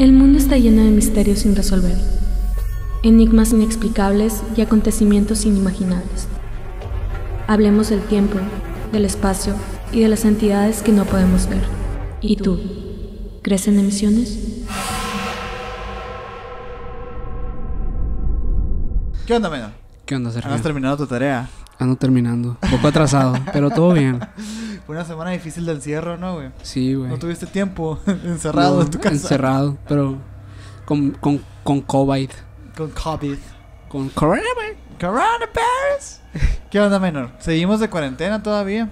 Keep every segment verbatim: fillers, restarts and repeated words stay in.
El mundo está lleno de misterios sin resolver, enigmas inexplicables y acontecimientos inimaginables. Hablemos del tiempo, del espacio y de las entidades que no podemos ver. ¿Y tú? ¿Crees en emisiones? ¿Qué onda, Mynor? ¿Qué onda, Sergio? ¿Has terminado tu tarea? Ando terminando, un poco atrasado, pero todo bien. Fue una semana difícil del encierro, ¿no, güey? Sí, güey. ¿No tuviste tiempo encerrado no, en tu casa? Encerrado, pero con, con, con COVID. Con COVID. Con coronavirus. Coronavirus. ¿Qué onda, Mynor? ¿Seguimos de cuarentena todavía?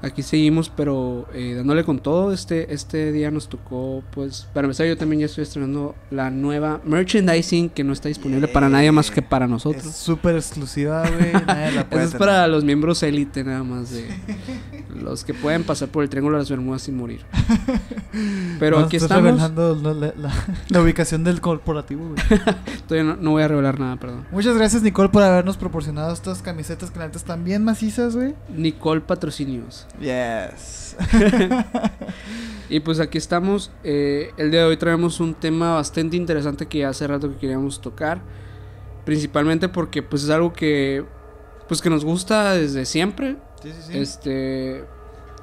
Aquí seguimos, pero eh, dándole con todo. Este este día nos tocó, pues, para empezar, yo también ya estoy estrenando la nueva merchandising que no está disponible yeah. para nadie más que para nosotros. Es súper exclusiva, güey. Nadie la puede. Eso es para los miembros élite, nada más. De los que pueden pasar por el Triángulo de las Bermudas sin morir. Pero no, aquí estamos. Revelando la, la, la, la ubicación del corporativo, güey. Todavía no, no voy a revelar nada, perdón. Muchas gracias, Nicole, por habernos proporcionado estas camisetas que la neta están bien macizas, güey. Nicole Patrocinios. Yes. Y pues aquí estamos. eh, El día de hoy traemos un tema bastante interesante que hace rato que queríamos tocar, principalmente porque pues es algo que pues que nos gusta desde siempre. Sí, sí, sí. Este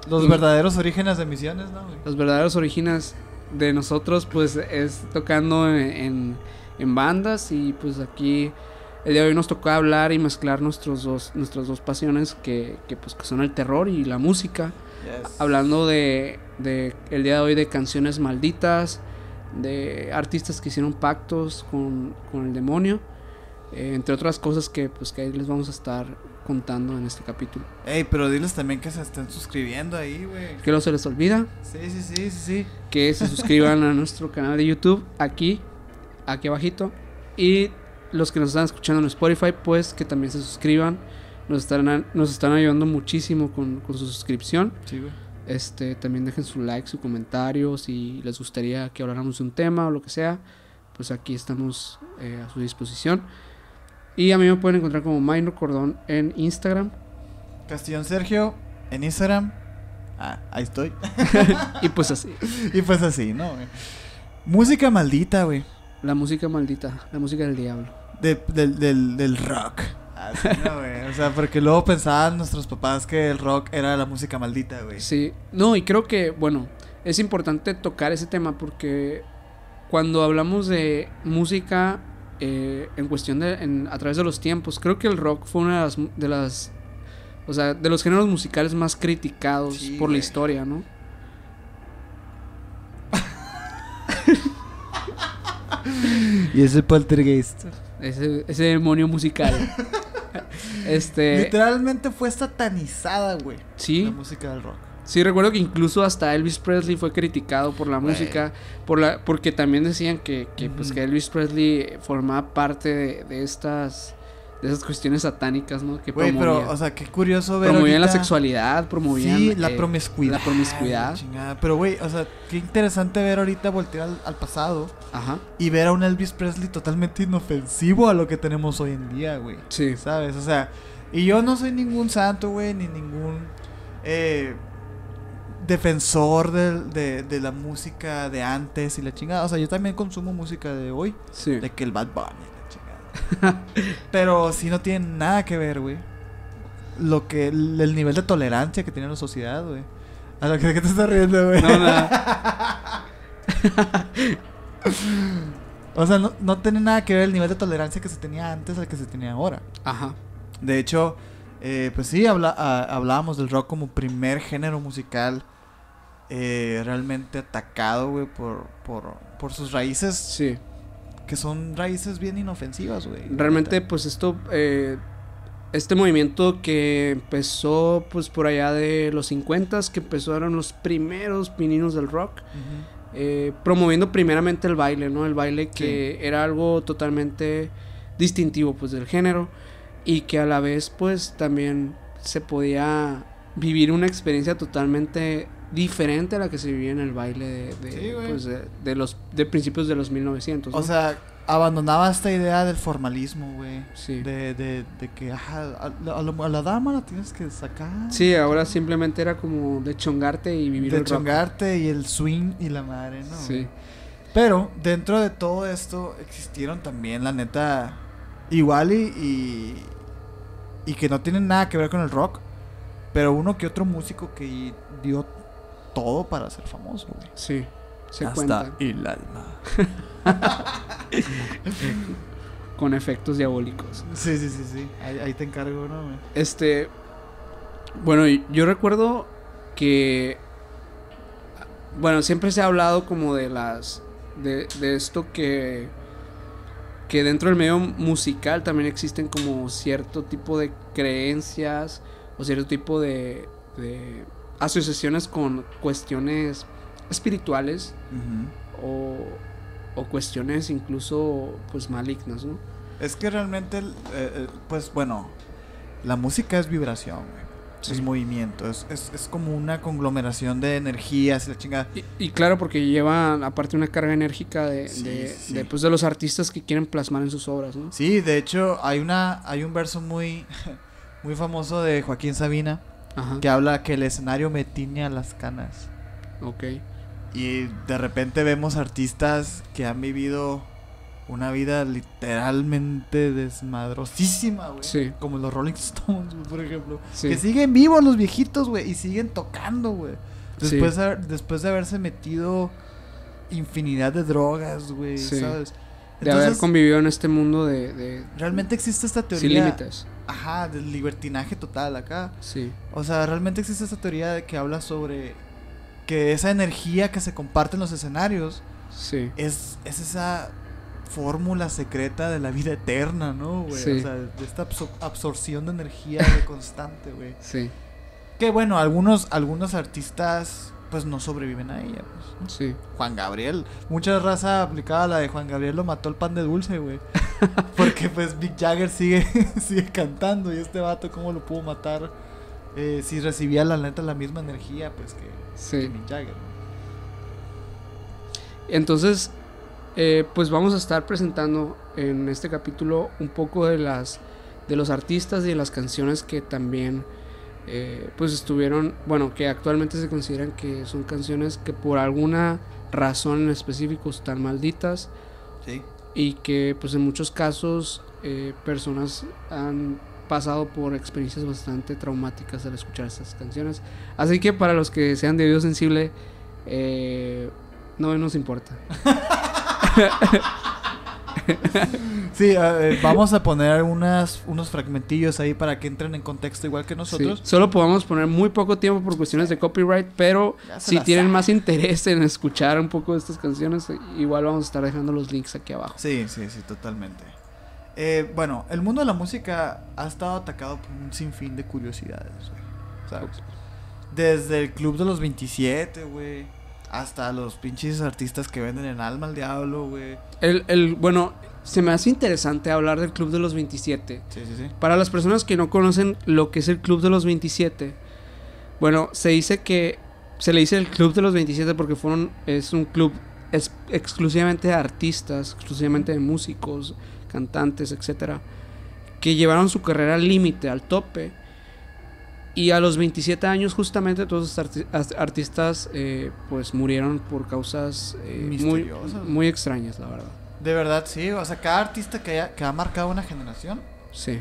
Los y, verdaderos orígenes de misiones, ¿no? Los verdaderos orígenes de nosotros pues es tocando en, en, en bandas. Y pues aquí el día de hoy nos tocó hablar y mezclar nuestros dos, nuestras dos pasiones que, que, pues, que son el terror y la música. Yes. Hablando de, de el día de hoy de canciones malditas, de artistas que hicieron pactos con, con el demonio, eh, entre otras cosas que pues que ahí les vamos a estar contando en este capítulo. Ey, pero diles también que se estén suscribiendo ahí, güey. Que no se les olvida. Sí, sí, sí, sí, sí. Que se suscriban a nuestro canal de YouTube, aquí, aquí abajito. Y los que nos están escuchando en Spotify, pues que también se suscriban. Nos están, nos están ayudando muchísimo con, con su suscripción. Sí, güey. Este, también dejen su like, su comentario. Si les gustaría que habláramos de un tema o lo que sea, pues aquí estamos eh, a su disposición. Y a mí me pueden encontrar como Mynor Cordón en Instagram. Castillón Sergio en Instagram. Ah, ahí estoy. Y pues así. Y pues así, ¿no? Güey. Música maldita, güey. La música maldita. La música del diablo. De, del, del, del rock. Así, no, güey. O sea, porque luego pensaban nuestros papás que el rock era la música maldita, güey. Sí. No, y creo que, bueno, es importante tocar ese tema porque cuando hablamos de música eh, en cuestión de, en, a través de los tiempos, creo que el rock fue una de las, de las o sea, de los géneros musicales más criticados, sí, por güey. La historia, ¿no? Y ese poltergeist, ese, ese demonio musical. Este literalmente fue satanizada, güey. Sí. La música del rock. Sí, recuerdo que incluso hasta Elvis Presley fue criticado por la música, por la, porque también decían que, que, mm. pues, que Elvis Presley formaba parte de, de estas de esas cuestiones satánicas, ¿no? Que güey, promovía, pero, o sea, qué curioso ver promovían ahorita la sexualidad, promovían sí, la eh, promiscuidad. La promiscuidad. Ay, chingada. Pero, güey, o sea, qué interesante ver ahorita voltear al, al pasado. Ajá. Y ver a un Elvis Presley totalmente inofensivo a lo que tenemos hoy en día, güey. Sí. ¿Sabes? O sea, y yo no soy ningún santo, güey, ni ningún eh, defensor de, de, de la música de antes y la chingada. O sea, yo también consumo música de hoy. Sí. De que el Bad Bunny. Pero si sí no tiene nada que ver, güey, lo que el, el nivel de tolerancia que tiene la sociedad, güey. A lo que te estás riendo, güey. No, nada. O sea, no, no tiene nada que ver el nivel de tolerancia que se tenía antes al que se tenía ahora. Ajá. De hecho, eh, pues sí, habla, a, hablábamos del rock como primer género musical eh, realmente atacado, güey, por, por, por sus raíces. Sí. Que son raíces bien inofensivas, güey. Realmente, pues esto, eh, este movimiento que empezó, pues por allá de los cincuentas, que empezaron los primeros pininos del rock, uh-huh. eh, promoviendo primeramente el baile, ¿no? El baile que sí. era algo totalmente distintivo, pues, del género, y que a la vez, pues, también se podía vivir una experiencia totalmente diferente a la que se vivía en el baile de, de, sí, pues de, de los de principios de los mil novecientos, ¿no? O sea, abandonaba esta idea del formalismo, güey. Sí. De, de, de que ajá, a, a, a la dama la tienes que sacar. Sí, ahora simplemente era como de chongarte y vivir de el rock. De chongarte y el swing y la madre, ¿no? Sí. Pero dentro de todo esto existieron también, la neta, igual y, y, y que no tienen nada que ver con el rock, pero uno que otro músico que dio todo para ser famoso, güey. Sí, se cuenta. Hasta el alma. Con efectos diabólicos. Sí, sí, sí, sí. Ahí, ahí te encargo, ¿no, güey? Este... Bueno, yo recuerdo que... Bueno, siempre se ha hablado como de las... De, de esto que... Que dentro del medio musical también existen como cierto tipo de creencias... O cierto tipo de... de asociaciones con cuestiones espirituales, uh-huh, o, o cuestiones incluso pues malignas, ¿no? Es que realmente, eh, pues bueno, la música es vibración, güey. Sí. Es movimiento, es, es, es como una conglomeración de energías, la chingada. Y, y claro, porque lleva aparte una carga enérgica de, sí, de, sí. de, pues, de los artistas que quieren plasmar en sus obras, ¿no? Sí, de hecho hay una hay un verso muy, muy famoso de Joaquín Sabina. Ajá. Que habla que el escenario me tiña las canas. Ok. Y de repente vemos artistas que han vivido una vida literalmente desmadrosísima, güey. Sí. Como los Rolling Stones, por ejemplo. Sí. Que siguen vivos los viejitos, güey. Y siguen tocando, güey. Después, sí, a, después de haberse metido infinidad de drogas, güey. Sí. ¿Sabes? De Entonces, haber convivido en este mundo de, de... Realmente existe esta teoría... Sin límites. Ajá, del libertinaje total acá. Sí. O sea, realmente existe esta teoría de que habla sobre... Que esa energía que se comparte en los escenarios... Sí. Es, es esa fórmula secreta de la vida eterna, ¿no, güey? Sí. O sea, de esta absor- absorción de energía de constante, güey. Sí. Que bueno, algunos, algunos artistas... pues no sobreviven a ella, pues, ¿no? Sí. Juan Gabriel, mucha raza aplicaba la de Juan Gabriel, lo mató el pan de dulce, güey. Porque pues Mick Jagger sigue sigue cantando y este vato cómo lo pudo matar, eh, si recibía la neta la misma energía pues que, sí, que Mick Jagger, ¿no? Entonces, eh, pues vamos a estar presentando en este capítulo un poco de las de los artistas y de las canciones que también Eh, pues estuvieron, bueno, que actualmente se consideran que son canciones que por alguna razón en específico están malditas, sí, y que pues en muchos casos eh, personas han pasado por experiencias bastante traumáticas al escuchar estas canciones, así que para los que sean de oído sensible, eh, no nos importa. Sí, eh, vamos a poner unas, unos fragmentillos ahí para que entren en contexto igual que nosotros. Sí. Solo podemos poner muy poco tiempo por cuestiones de copyright, pero si tienen sabe. más interés en escuchar un poco de estas canciones, igual vamos a estar dejando los links aquí abajo. Sí, sí, sí, totalmente. Eh, bueno, el mundo de la música ha estado atacado por un sinfín de curiosidades, güey, ¿sabes? Okay. Desde el Club de los veintisiete, güey, hasta los pinches artistas que venden el alma al diablo, güey. El, el, bueno, se me hace interesante hablar del Club de los veintisiete. Sí, sí, sí. Para las personas que no conocen lo que es el Club de los veintisiete, bueno, se dice que... Se le dice el Club de los veintisiete porque fueron... Es un club es, exclusivamente de artistas, exclusivamente de músicos, cantantes, etcétera, que llevaron su carrera al límite, al tope. Y a los veintisiete años justamente todos estos arti- artistas eh, pues murieron por causas eh, muy, muy extrañas, la verdad. De verdad, sí. O sea, cada artista que, haya, que ha marcado una generación, sí,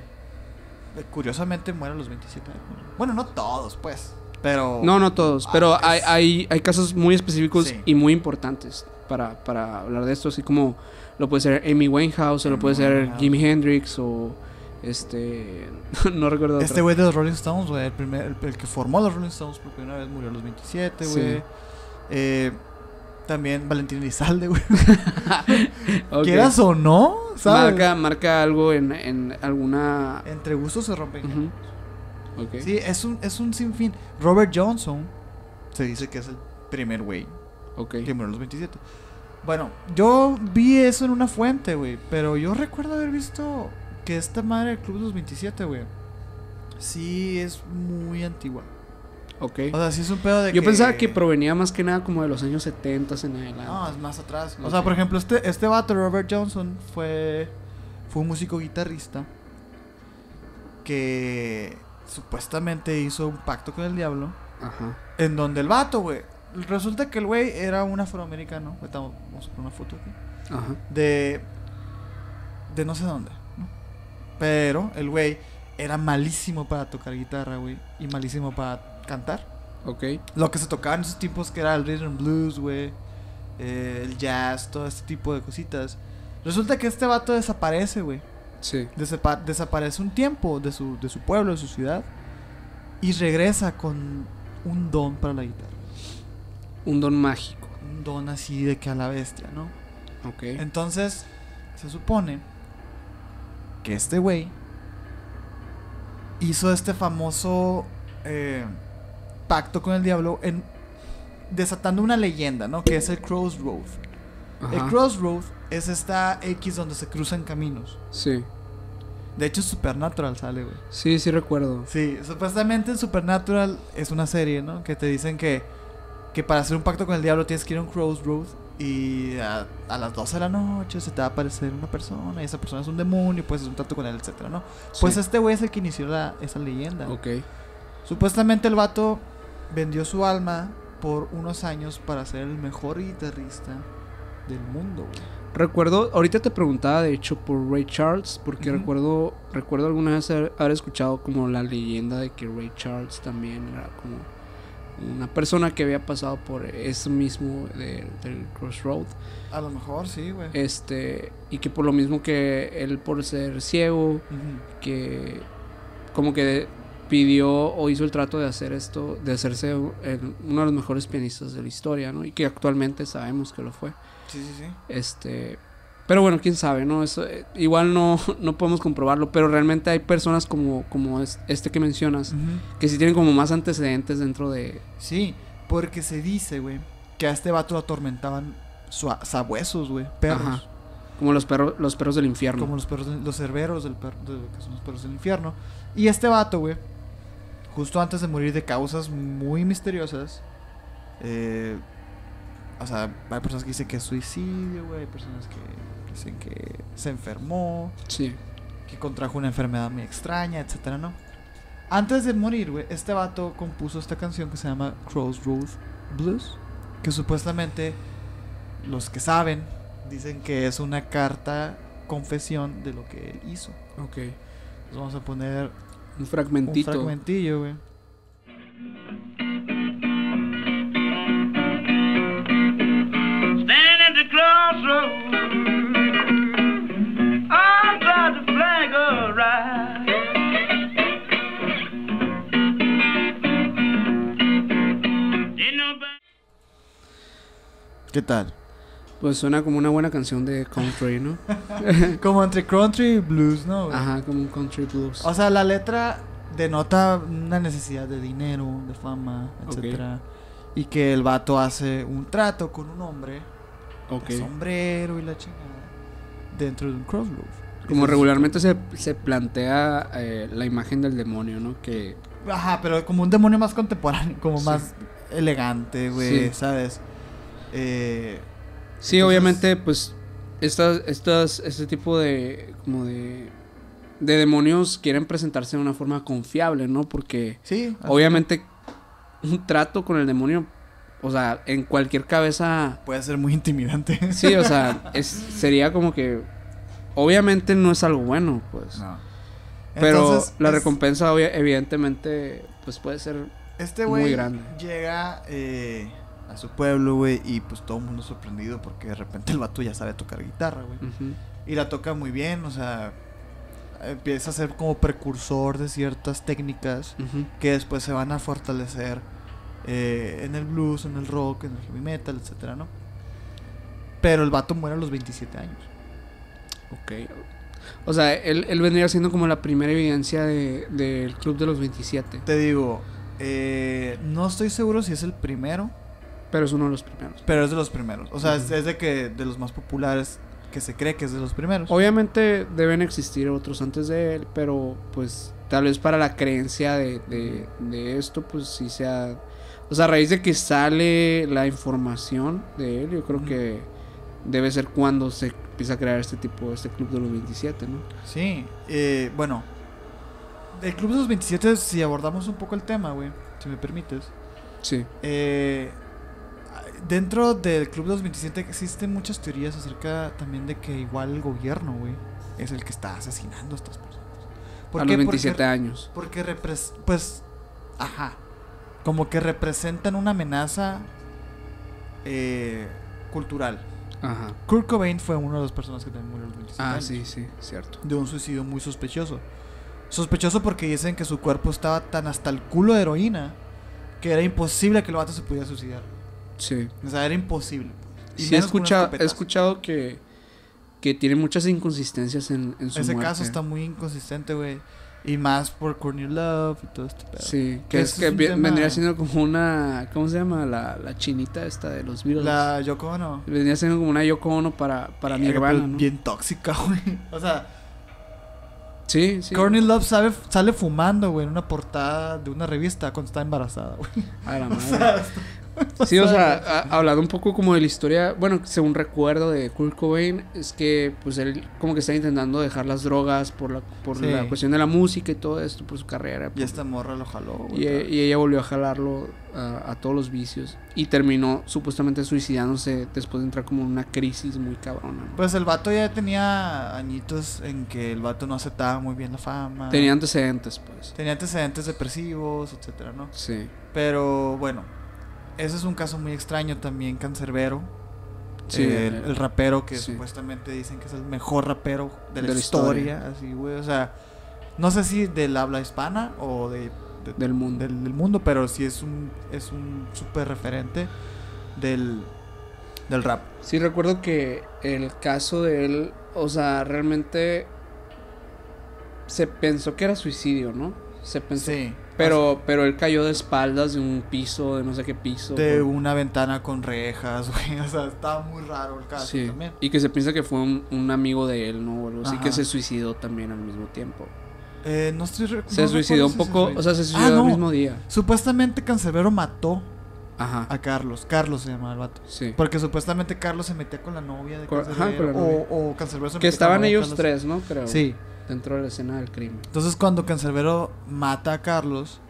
curiosamente muere a los veintisiete años. Bueno, no todos, pues, pero... No, no todos, pero hay, hay, hay casos muy específicos, sí, y muy importantes para, para hablar de esto. Así como lo puede ser Amy Winehouse, o lo puede ser Jimi Hendrix, o... Este... no recuerdo. Este güey de los Rolling Stones, güey. El, primer, el, el que formó los Rolling Stones por primera vez murió a los veintisiete, güey. Sí. Eh, también Valentín Elizalde, güey. Okay. ¿Quieras o no? ¿Sabes? Marca, marca algo en, en alguna... Entre gustos se rompen. Uh-huh. Okay. Sí, es un, es un sinfín. Robert Johnson se dice que es el primer güey, okay, que murió a los veintisiete. Bueno, yo vi eso en una fuente, güey. Pero yo recuerdo haber visto... Que esta madre del Club de los veintisiete, güey, sí es muy antigua. Ok. O sea, sí es un pedo de... Yo que... pensaba que provenía más que nada como de los años setenta en adelante. No, es más atrás. Okay. O sea, por ejemplo, este, este vato, Robert Johnson, fue, fue un músico guitarrista que supuestamente hizo un pacto con el diablo. Ajá. En donde el vato, güey, resulta que el güey era un afroamericano. Estamos, vamos a poner una foto aquí. Ajá. De, de no sé dónde, ¿no? Pero el güey era malísimo para tocar guitarra, güey, y malísimo para cantar. Ok. Lo que se tocaba en esos tipos que era el rhythm blues, güey, eh, el jazz, todo este tipo de cositas. Resulta que este vato desaparece, güey. Sí. Desapa- desaparece un tiempo de su, de su pueblo, de su ciudad, y regresa con un don para la guitarra. Un don mágico. Un don así de que a la bestia, ¿no? Ok. Entonces, se supone que este güey hizo este famoso eh, pacto con el diablo en, desatando una leyenda, ¿no? Que es el Crossroad. Ajá. El Crossroad es esta X donde se cruzan caminos. Sí. De hecho, Supernatural sale, güey. Sí, sí recuerdo. Sí, supuestamente Supernatural es una serie, ¿no? Que te dicen que, que para hacer un pacto con el diablo tienes que ir a un crossroad y a, a las doce de la noche se te va a aparecer una persona y esa persona es un demonio y puedes hacer un trato con él, etcétera, ¿no? Pues sí. Este güey es el que inició la, esa leyenda. Ok. Supuestamente el vato vendió su alma por unos años para ser el mejor guitarrista del mundo, güey. Recuerdo, ahorita te preguntaba de hecho por Ray Charles, porque uh-huh. recuerdo recuerdo alguna vez haber, haber escuchado como la leyenda de que Ray Charles también era como una persona que había pasado por ese mismo de, del Crossroad. A lo mejor, sí, güey. Este, y que por lo mismo que él por ser ciego, uh-huh. que como que pidió o hizo el trato de hacer esto, de hacerse el, uno de los mejores pianistas de la historia, ¿no? Y que actualmente sabemos que lo fue. Sí, sí, sí. Este, pero bueno, quién sabe, ¿no? Eso, eh, igual no, no podemos comprobarlo, pero realmente hay personas como, como este que mencionas, uh-huh. que sí tienen como más antecedentes dentro de... Sí, porque se dice, güey, que a este vato lo atormentaban su- sabuesos, güey, perros. Ajá. Como los perros, los perros del infierno. Como los perros, los cerberos del perro, de, que son los perros del infierno. Y este vato, güey, justo antes de morir de causas muy misteriosas, eh... o sea, hay personas que dicen que es suicidio, güey. Hay personas que dicen que se enfermó. Sí. Que contrajo una enfermedad muy extraña, etcétera, ¿no? Antes de morir, güey, este vato compuso esta canción que se llama Crossroads Blues. Que supuestamente, los que saben, dicen que es una carta confesión de lo que él hizo. Ok. Entonces vamos a poner un fragmentito. Un fragmentillo, güey. ¿Qué tal? Pues suena como una buena canción de country, ¿no? Como entre country y blues, ¿no? Güey? Ajá, como un country blues. O sea, la letra denota una necesidad de dinero, de fama, etcétera. Okay. Y que el vato hace un trato con un hombre. Okay. El sombrero y la chingada dentro de un crossroad. Como regularmente se, se plantea eh, la imagen del demonio, ¿no? Que... Ajá, pero como un demonio más contemporáneo, como sí. más elegante, güey, sí. ¿sabes? Eh, sí, entonces... obviamente, pues estas, estas, este tipo de como de, de demonios quieren presentarse de una forma confiable, ¿no? Porque sí, obviamente que... un trato con el demonio, o sea, en cualquier cabeza puede ser muy intimidante. Sí, o sea, es, sería como que obviamente no es algo bueno, pues. No. Pero entonces, la es... recompensa, obvia, evidentemente, pues puede ser este muy grande. Este güey llega eh... a su pueblo, güey, y pues todo el mundo sorprendido porque de repente el vato ya sabe tocar guitarra, güey. Uh-huh. Y la toca muy bien, o sea, empieza a ser como precursor de ciertas técnicas uh-huh. que después se van a fortalecer eh, en el blues, en el rock, en el heavy metal, etcétera, ¿no? Pero el vato muere a los veintisiete años. Ok. O sea, él, él vendría siendo como la primera evidencia de, del Club de los veintisiete. Te digo, eh, no estoy seguro si es el primero. Pero es uno de los primeros. Pero es de los primeros. O sea, uh-huh. es, es de que de los más populares que se cree que es de los primeros. Obviamente deben existir otros antes de él, pero pues tal vez para la creencia de, de, de esto, pues sí sea... O sea, a raíz de que sale la información de él, yo creo uh-huh. que debe ser cuando se empieza a crear este tipo, este Club de los veintisiete, ¿no? Sí. Eh, bueno, el Club de los veintisiete, si abordamos un poco el tema, güey, si me permites. Sí. Eh... dentro del Club de los veintisiete existen muchas teorías acerca también de que igual el gobierno, güey, es el que está asesinando a estas personas. ¿Por a qué? Los veintisiete porque, años. Porque, repres pues, ajá, como que representan una amenaza eh, cultural. Ajá. Kurt Cobain fue una de las personas que también murió a los veintisiete ah, años. Ah, sí, sí, cierto. De un suicidio muy sospechoso. Sospechoso porque dicen que su cuerpo estaba tan hasta el culo de heroína que era imposible que el vato se pudiera suicidar. Sí. O sea, era imposible. Y sí, he escuchado, he escuchado que, que tiene muchas inconsistencias en, en su Ese muerte. Caso está muy inconsistente, güey. Y más por Courtney Love y todo este pedo. Sí, que, que es que es vi, vendría siendo como una... ¿Cómo se llama? La, la chinita esta de los Beatles. La Yoko Ono. Vendría siendo como una Yoko Ono para, para eh, Nirvana, ¿no? Bien tóxica, güey. O sea... Sí, sí. Courtney Love sabe, sale fumando, güey, en una portada de una revista cuando está embarazada, güey. A la madre. O sea, está, sí, o sea, ha, hablado un poco como de la historia, bueno, según recuerdo de Kurt Cobain, es que pues él como que está intentando dejar las drogas por la por sí. la cuestión de la música y todo esto, por su carrera. Por, y esta morra lo jaló, güey. Y, e, y ella volvió a jalarlo a, a todos los vicios y terminó supuestamente suicidándose después de entrar como en una crisis muy cabrona, ¿no? Pues el vato ya tenía añitos en que el vato no aceptaba muy bien la fama. Tenía antecedentes, pues. Tenía antecedentes depresivos, etcétera, ¿no? Sí. Pero bueno... Ese es un caso muy extraño también, Cancerbero. Sí, eh, el, el rapero que sí. supuestamente dicen que es el mejor rapero de la, de la historia, historia. Así, güey. O sea, no sé si del habla hispana o de, de, del, mundo. Del, del mundo, pero sí es un es un súper referente del, del rap. Sí, recuerdo que el caso de él, o sea, realmente se pensó que era suicidio, ¿no? Se pensó... Sí. Pero, pero él cayó de espaldas de un piso, de no sé qué piso. De güey. Una ventana con rejas, güey. O sea, estaba muy raro el caso sí. también. Y que se piensa que fue un, un amigo de él, ¿no? O algo así, que se suicidó también al mismo tiempo. Eh, no estoy... Se no suicidó un poco, se o sea, se suicidó ah, no. al mismo día. Supuestamente Cancerbero mató ajá. a Carlos. Carlos se llamaba el vato. Sí. Porque supuestamente Carlos se metía con la novia de Cancerbero. Ajá, con la novia. O, o Cancerbero se metía con la novia. Que estaban ellos Carlos. tres, ¿no? Creo. Sí. Dentro de la escena del crimen. Entonces cuando Cancerbero mata a Carlos,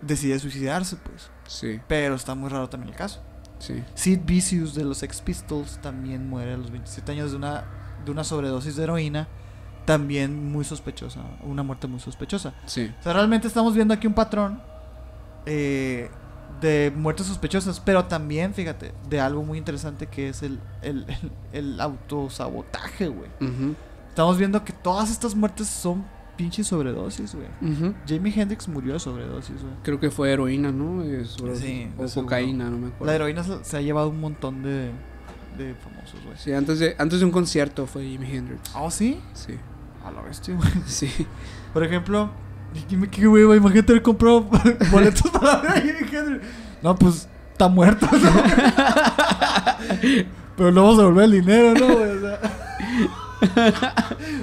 decide suicidarse, pues. Sí. Pero está muy raro también el caso. Sí. Sid Vicious de los Sex Pistols también muere a los veintisiete años de una, de una sobredosis de heroína. También muy sospechosa. Una muerte muy sospechosa. Sí. O sea, realmente estamos viendo aquí un patrón eh, de muertes sospechosas. Pero también, fíjate, de algo muy interesante que es el, el, el, el autosabotaje, güey. Ajá. Uh-huh. Estamos viendo que todas estas muertes son pinches sobredosis, güey. Uh-huh. Jimi Hendrix murió de sobredosis, güey. Creo que fue heroína, ¿no? Sí. O cocaína, no me acuerdo. La heroína se, se ha llevado un montón de, de famosos, güey. Sí, antes de, antes de un concierto fue Jimi Hendrix. ¿Ah, ¿Oh, sí? Sí. A la bestia, güey. Sí. Por ejemplo, ¿qué güey? Imagínate, él compró boletos para Jimi Hendrix. No, pues, está muerto, ¿no? Pero no vamos a volver el dinero, ¿no, güey? O sea...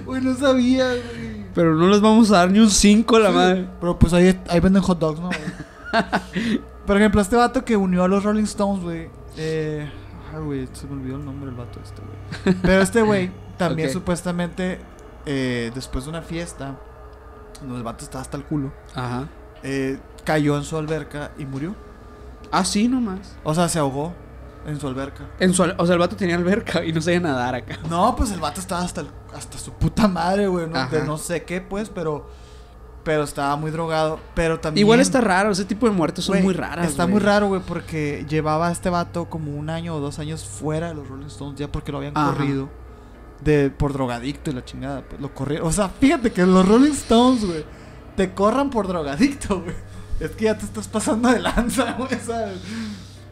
Uy, no sabía, güey. Pero no les vamos a dar ni un cinco a la sí, madre. Pero pues ahí, ahí venden hot dogs, ¿no, güey? Por ejemplo, este vato que unió a los Rolling Stones, güey. Eh, ay, güey, se me olvidó el nombre del vato este, güey. Pero este güey también okay. supuestamente eh, después de una fiesta, donde el vato estaba hasta el culo. Ajá. Eh, cayó en su alberca y murió. Ah, sí, nomás. O sea, se ahogó. En su alberca. En su, o sea, el vato tenía alberca y no sabía nadar acá. No, pues el vato estaba hasta, el, hasta su puta madre, güey. ¿No? De no sé qué, pues, pero... Pero estaba muy drogado, pero también... Igual está raro, ese tipo de muertos son wey, muy raras, Está wey. muy raro, güey, porque llevaba a este vato como un año o dos años fuera de los Rolling Stones ya porque lo habían Ajá. corrido de por drogadicto y la chingada. Pues, lo corrieron. O sea, fíjate que los Rolling Stones, güey, te corran por drogadicto, güey. Es que ya te estás pasando de lanza, güey, ¿sabes?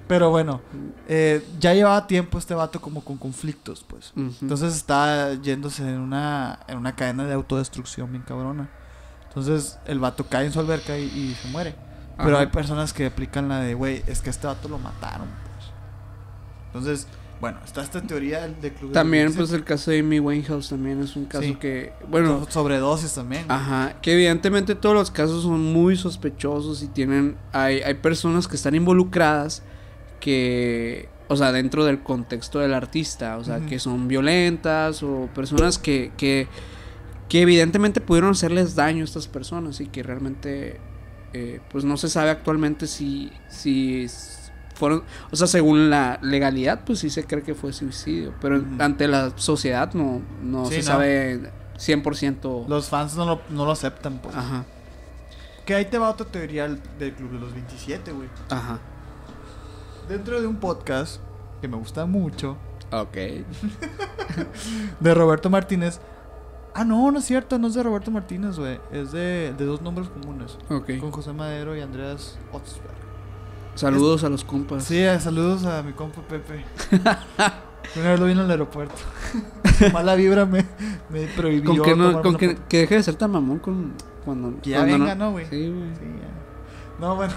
Pero bueno, eh, ya llevaba tiempo este vato como con conflictos, pues. Uh-huh. Entonces está yéndose en una, en una cadena de autodestrucción bien cabrona. Entonces el vato cae en su alberca y, y se muere. Ajá. Pero hay personas que aplican la de, güey, es que este vato lo mataron, pues. Entonces, bueno, está esta teoría del de club. También, de pues, el caso de Amy Winehouse también es un caso sí. que, bueno... So sobredosis también. Ajá, güey. Que evidentemente todos los casos son muy sospechosos y tienen... Hay, hay personas que están involucradas... que, o sea, dentro del contexto del artista, o sea, uh-huh. que son violentas o personas que, que, que evidentemente pudieron hacerles daño a estas personas y que realmente, eh, pues no se sabe actualmente si, si fueron, o sea, según la legalidad, pues sí se cree que fue suicidio, pero mm. ante la sociedad no, no sí, se no. sabe cien por ciento. Los fans no lo, no lo aceptan, pues. Ajá. Que ahí te va otra teoría del Club de los veintisiete, güey. Ajá. Dentro de un podcast que me gusta mucho. Ok. De Roberto Martínez. Ah, no, no es cierto, no es de Roberto Martínez, güey. Es de, de Dos Nombres Comunes. Ok. Con José Madero y Andreas Otzberg. Saludos es, a los compas. Sí, saludos a mi compa Pepe. Una vez lo vi en el aeropuerto. Mala vibra me, me prohibió. Con que, no, con que, que deje de ser tan mamón con, cuando... Que ya cuando venga, ¿no, güey? No, sí, güey. Sí, no, bueno.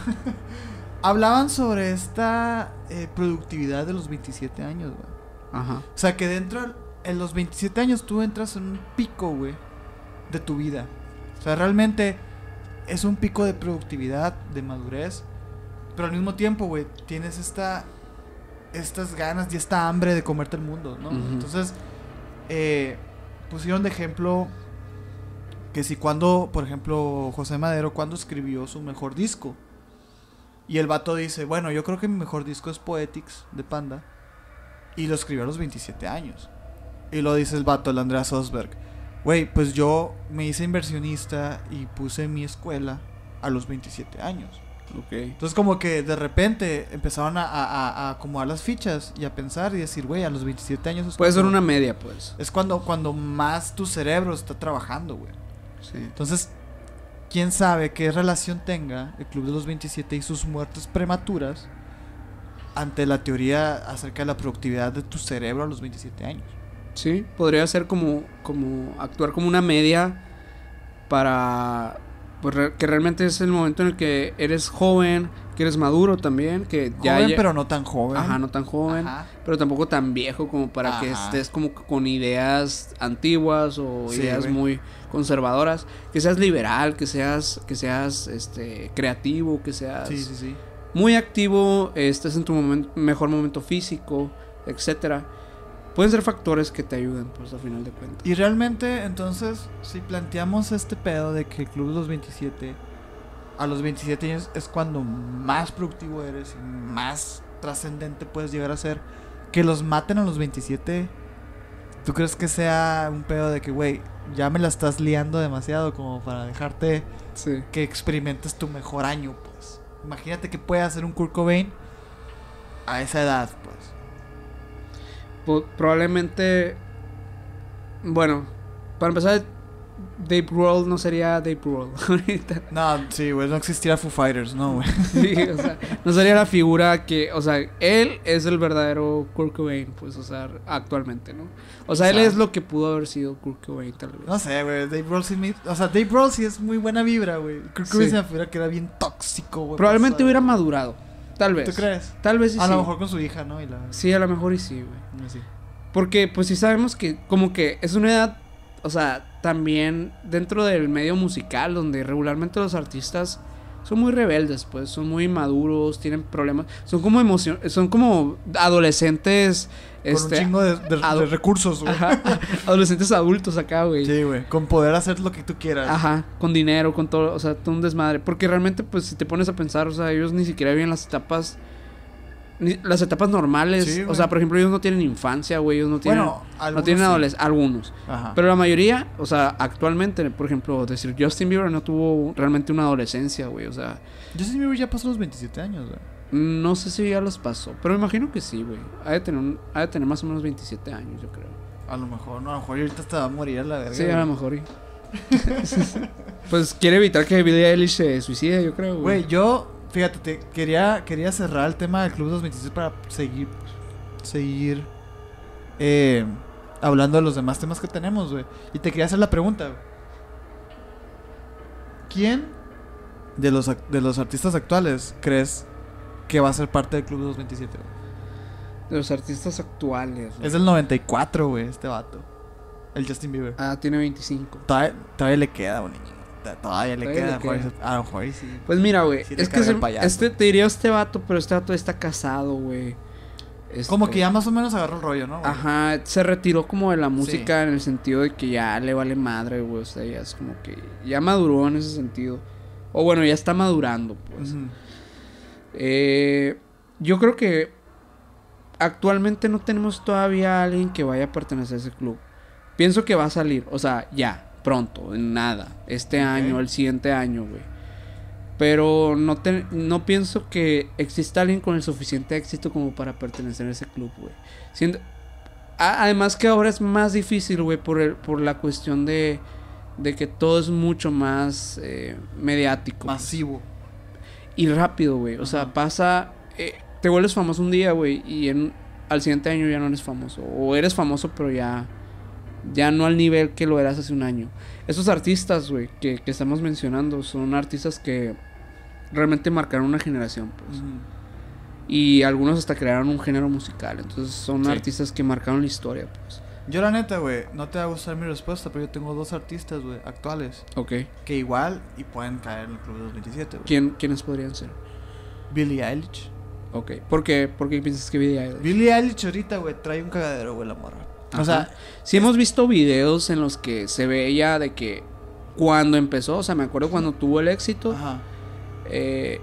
Hablaban sobre esta eh, productividad de los veintisiete años, güey. Ajá. O sea, que dentro... En los veintisiete años tú entras en un pico, güey, de tu vida. O sea, realmente es un pico de productividad, de madurez. Pero al mismo tiempo, güey, tienes esta... Estas ganas y esta hambre de comerte el mundo, ¿no? Uh-huh. Entonces, eh, pusieron de ejemplo que si cuando, por ejemplo, José Madero, cuando escribió su mejor disco. Y el vato dice, bueno, yo creo que mi mejor disco es Poetics, de Panda. Y lo escribió a los veintisiete años. Y lo dice el vato, el Andreas Otzberg. Güey, pues yo me hice inversionista y puse mi escuela a los veintisiete años. Okay. Entonces como que de repente empezaron a, a, a acomodar las fichas y a pensar y decir, güey, a los veintisiete años... Es puede ser una media, pues. Es cuando, cuando más tu cerebro está trabajando, güey. Sí. Entonces, quién sabe qué relación tenga el Club de los veintisiete y sus muertes prematuras ante la teoría acerca de la productividad de tu cerebro a los veintisiete años. Sí, podría ser como, como actuar como una media para... Pues re- que realmente es el momento en el que eres joven, que eres maduro también, que joven, ya... Joven, pero no tan joven. Ajá, no tan joven, ajá. Pero tampoco tan viejo como para ajá. que estés como con ideas antiguas o sí, ideas güey. Muy conservadoras. Que seas liberal, que seas, que seas este, creativo, que seas... Sí, sí, sí. Muy activo, estés en tu momento, mejor momento físico, etcétera. Pueden ser factores que te ayuden, pues, al final de cuentas. Y realmente, entonces, si planteamos este pedo de que el Club de los veintisiete... A los veintisiete años es cuando más productivo eres y más trascendente puedes llegar a ser. Que los maten a los veintisiete... ¿Tú crees que sea un pedo de que, güey, ya me la estás liando demasiado como para dejarte sí. que experimentes tu mejor año, pues? Imagínate que puede hacer un Kurt Cobain a esa edad, pues. Probablemente, bueno, para empezar, Dave Grohl no sería Dave Grohl ahorita. No, sí, güey, no existiera Foo Fighters, no, güey. Sí, o sea, no sería la figura que, o sea, él es el verdadero Kurt Cobain, pues, o sea, actualmente, ¿no? O sea, o él sea, es lo que pudo haber sido Kurt Cobain, tal vez. No sé, güey, Dave Grohl sí me, o sea, Dave Grohl sí es muy buena vibra, güey. Kurt Cobain sí. es una figura que era bien tóxico, güey. Probablemente pasado, hubiera wey. madurado. Tal vez. ¿Tú crees? Tal vez sí. A lo sí. mejor con su hija, ¿no? Y la... Sí, a lo mejor y sí, güey. Sí. Porque, pues sí sabemos que, como que es una edad, o sea, también dentro del medio musical, donde regularmente los artistas son muy rebeldes, pues, son muy inmaduros, tienen problemas, son como emoción, son como adolescentes, con este, un chingo de, de, ado- de recursos, güey. Ajá, adolescentes adultos acá, güey. Sí, güey, con poder hacer lo que tú quieras. Ajá, con dinero, con todo, o sea, todo un desmadre, porque realmente, pues, si te pones a pensar, o sea, ellos ni siquiera viven las etapas, ni, las etapas normales, sí, o sea, por ejemplo, ellos no tienen infancia, güey, ellos no tienen, bueno, no tienen adolescentes, sí. algunos, ajá. pero la mayoría, o sea, actualmente, por ejemplo, decir Justin Bieber no tuvo realmente una adolescencia, güey, o sea, Justin Bieber ya pasó los veintisiete años, güey. No sé si ya los pasó, pero me imagino que sí, güey. Ha de tener, un, ha de tener más o menos veintisiete años, yo creo. A lo mejor, no, a lo mejor ahorita hasta va a morir a la verga. Sí, a lo mejor. Y... pues quiere evitar que Billie Eilish se suicide, yo creo, güey. Güey, yo, fíjate, te quería, quería cerrar el tema del Club de los veintisiete para seguir, seguir eh, hablando de los demás temas que tenemos, güey. Y te quería hacer la pregunta, güey. ¿Quién de los, de los artistas actuales crees que va a ser parte del Club de los veintisiete, güey? De los artistas actuales, güey. Es del noventa y cuatro, güey, este vato. El Justin Bieber. Ah, tiene veinticinco. Todavía, todavía le queda, güey. Todavía le todavía queda. Le a lo mejor sí. Pues mira, güey. Sí, es que se, este, te diría este vato, pero este vato está casado, güey. Este... Como que ya más o menos agarró el rollo, ¿no, güey? Ajá, se retiró como de la música sí. en el sentido de que ya le vale madre, güey. O sea, ya es como que ya maduró en ese sentido. O bueno, ya está madurando, pues. Uh-huh. Eh, yo creo que actualmente no tenemos todavía a alguien que vaya a pertenecer a ese club. Pienso que va a salir, o sea, ya, pronto, nada, este okay. año, el siguiente año, güey. Pero no, te, no pienso que exista alguien con el suficiente éxito como para pertenecer a ese club, güey. Siendo, a, además que ahora es más difícil, güey, por, el, por la cuestión de, de que todo es mucho más eh, mediático. Masivo. Wey. Y rápido, güey. O sea, pasa... Eh, te vuelves famoso un día, güey, y en, al siguiente año ya no eres famoso. O eres famoso, pero ya... Ya no al nivel que lo eras hace un año. Esos artistas, güey, que, que estamos mencionando son artistas que realmente marcaron una generación, pues. Uh-huh. Y algunos hasta crearon un género musical. Entonces son sí. artistas que marcaron la historia, pues. Yo la neta, güey, no te va a gustar mi respuesta, pero yo tengo dos artistas, güey, actuales. Ok. Que igual y pueden caer en el Club de los veintisiete, güey. ¿Quién, ¿Quiénes podrían ser? Billie Eilish. Ok. ¿Por qué? ¿Por qué piensas que Billie Eilish? Billie Eilish ahorita, güey, trae un cagadero, güey, la morra. Ajá. O sea, sí hemos visto videos en los que se ve ella de que cuando empezó, o sea, me acuerdo cuando tuvo el éxito. Ajá. Eh,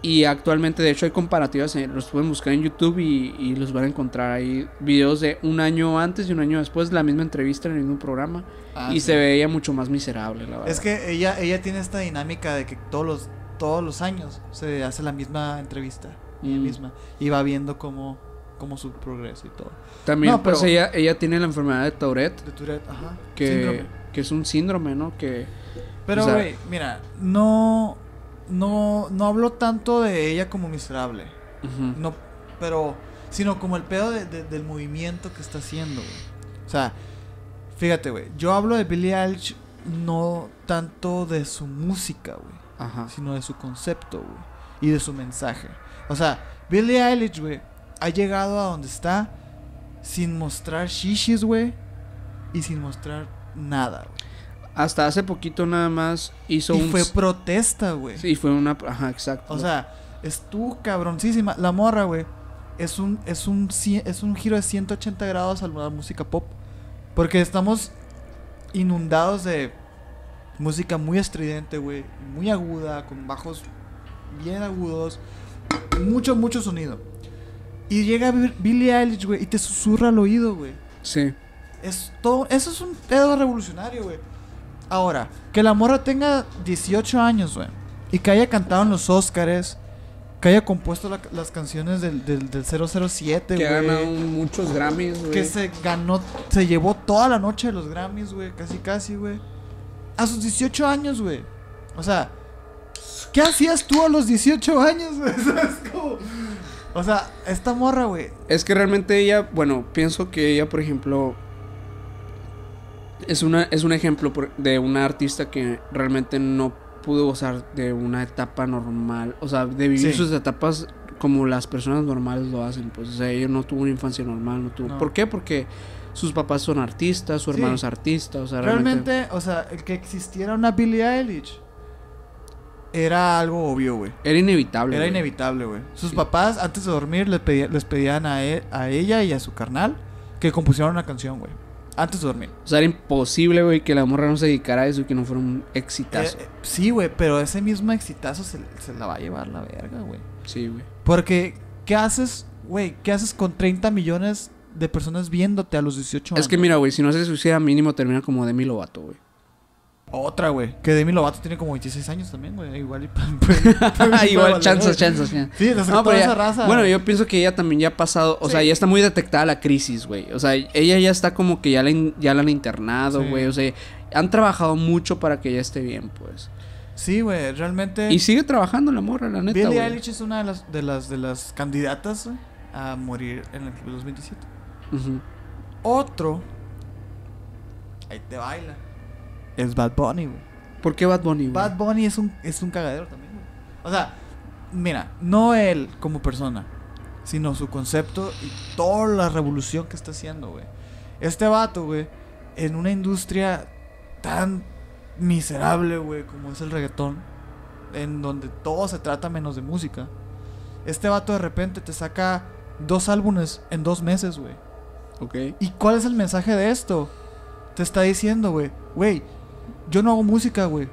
y actualmente, de hecho, hay comparativas, los pueden buscar en YouTube y, y los van a encontrar ahí. Videos de un año antes y un año después, la misma entrevista en el mismo programa. Ah, y sí. se ve ella mucho más miserable, la verdad. Es que ella, ella tiene esta dinámica de que todos los, todos los años se hace la misma entrevista. Mm. Ella misma. Y va viendo cómo... como su progreso y todo. También no, pues pero... ella ella tiene la enfermedad de Tourette. De Tourette, ajá. Que, que es un síndrome, ¿no? Que pero güey, o sea... mira, no no no hablo tanto de ella como miserable. Uh-huh. No, pero sino como el pedo de, de, del movimiento que está haciendo, güey. O sea, fíjate, güey, yo hablo de Billie Eilish no tanto de su música, güey, ajá, sino de su concepto, güey, y de su mensaje. O sea, Billie Eilish, güey, ha llegado a donde está sin mostrar shishis, güey, y sin mostrar nada, güey. Hasta hace poquito nada más hizo y un... Y fue protesta, güey. Sí, fue una... Ajá, exacto. O sea, estuvo cabroncísima. La morra, güey, es un, es un, es un giro de ciento ochenta grados a la música pop. Porque estamos inundados de música muy estridente, güey, muy aguda, con bajos bien agudos. Mucho, mucho sonido. Y llega Billie Eilish, güey, y te susurra al oído, güey. Sí. Es todo, eso es un pedo revolucionario, güey. Ahora, que la morra tenga dieciocho años, güey, y que haya cantado en los Óscars, que haya compuesto la, las canciones del, del, del cero cero siete, güey. Que ha ganado muchos Grammys, güey. Que se ganó, se llevó toda la noche de los Grammys, güey, casi casi, güey. A sus dieciocho años, güey. O sea, ¿qué hacías tú a los dieciocho años, güey? ¿Sabes cómo? O sea, esta morra, güey. Es que realmente ella, bueno, pienso que ella, por ejemplo, es una es un ejemplo por, de una artista que realmente no pudo gozar de una etapa normal. O sea, de vivir sí. sus etapas como las personas normales lo hacen. Pues, o sea, ella no tuvo una infancia normal, no tuvo. No. ¿Por qué? Porque sus papás son artistas, su hermano sí. es artista. O sea, realmente... realmente, o sea, el que existiera una Billie Eilish era algo obvio, güey. Era inevitable. Era wey. inevitable, güey. Sus sí. papás, antes de dormir, les, pedía, les pedían a, él, a ella y a su carnal que compusieran una canción, güey. Antes de dormir. O sea, era imposible, güey, que la morra no se dedicara a eso y que no fuera un exitazo. Eh, eh, sí, güey, pero ese mismo exitazo se, se la va a llevar la verga, güey. Sí, güey. Porque, ¿qué haces, güey? ¿Qué haces con treinta millones de personas viéndote a los dieciocho años? Es que mira, güey, si no se suicida, mínimo termina como Demi Lovato, güey. Otra, güey. Que Demi Lovato tiene como veintiséis años también, güey. Igual... Igual chances, chances. Sí, no, toda ella, esa raza. Bueno, yo pienso que ella también ya ha pasado... O sí. sea, ya está muy detectada la crisis, güey. O sea, ella ya está como que ya la, in, ya la han internado, güey. Sí. O sea, han trabajado mucho para que ella esté bien, pues. Sí, güey. Realmente... Y sigue trabajando la morra, la neta, güey. Billie Eilish es una de las, de las, de las candidatas, güey, a morir en el Club de los veintisiete. Uh-huh. Otro... Ahí te baila. Es Bad Bunny, güey. ¿Por qué Bad Bunny, güey? Bad Bunny es un, es un cagadero también, güey. O sea, mira, no él como persona, sino su concepto y toda la revolución que está haciendo, güey. Este vato, güey, en una industria tan miserable, güey, como es el reggaetón, en donde todo se trata menos de música, este vato de repente te saca dos álbumes en dos meses, güey. Ok. ¿Y cuál es el mensaje de esto? Te está diciendo, güey, güey, yo no hago música, güey.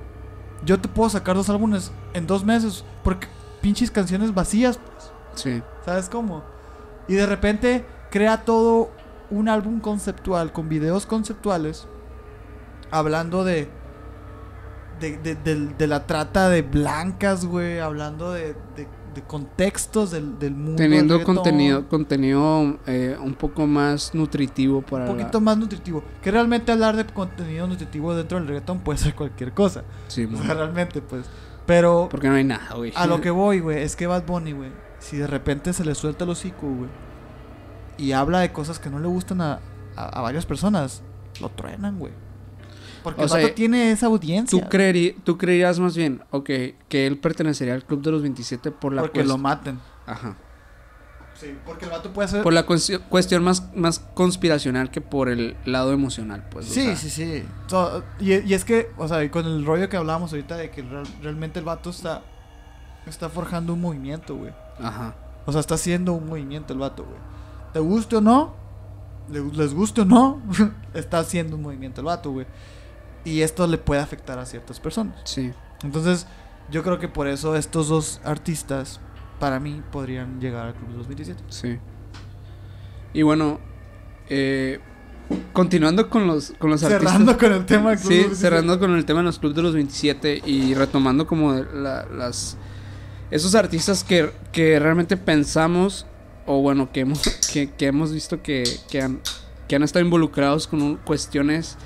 Yo te puedo sacar dos álbumes en dos meses porque pinches canciones vacías, pues. Sí. ¿Sabes cómo? Y de repente crea todo un álbum conceptual con videos conceptuales hablando de de, de, de, de la trata de blancas, güey, hablando de, de, de contextos del, del mundo. Teniendo del contenido, contenido eh, un poco más nutritivo para... Un poquito la... más nutritivo. Que realmente hablar de contenido nutritivo dentro del reggaetón puede ser cualquier cosa. Sí, o sea, realmente, pues. Pero... porque no hay nada, güey. A lo que voy, güey, es que Bad Bunny, güey, si de repente se le suelta el hocico, güey, y habla de cosas que no le gustan a, a, a varias personas, lo truenan, güey. Porque o el vato sea, tiene esa audiencia. Tú, creerí, tú creerías más bien, ok, que él pertenecería al Club de los veintisiete por la... Porque cuest- lo maten. Ajá. Sí, porque el vato puede ser... Por la cuest- cuestión más, más conspiracional que por el lado emocional, pues. Sí, o sea, sí, sí. So, y, y es que, o sea, con el rollo que hablábamos ahorita de que real, realmente el vato está... Está forjando un movimiento, güey. Ajá. O sea, está haciendo un movimiento el vato, güey. ¿Te guste o no? ¿Les guste o no? Está haciendo un movimiento el vato, güey. Y esto le puede afectar a ciertas personas. Sí. Entonces, yo creo que por eso estos dos artistas, para mí, podrían llegar al Club de los veintisiete. Sí. Y bueno, eh, continuando con los, con los cerrando artistas. Cerrando con el tema del Club sí, de los veintisiete. Sí, cerrando con el tema de los Club de los veintisiete y retomando como la, las... esos artistas que, que realmente pensamos, o bueno, que hemos, que, que hemos visto que, que, han, que han estado involucrados con un, cuestiones...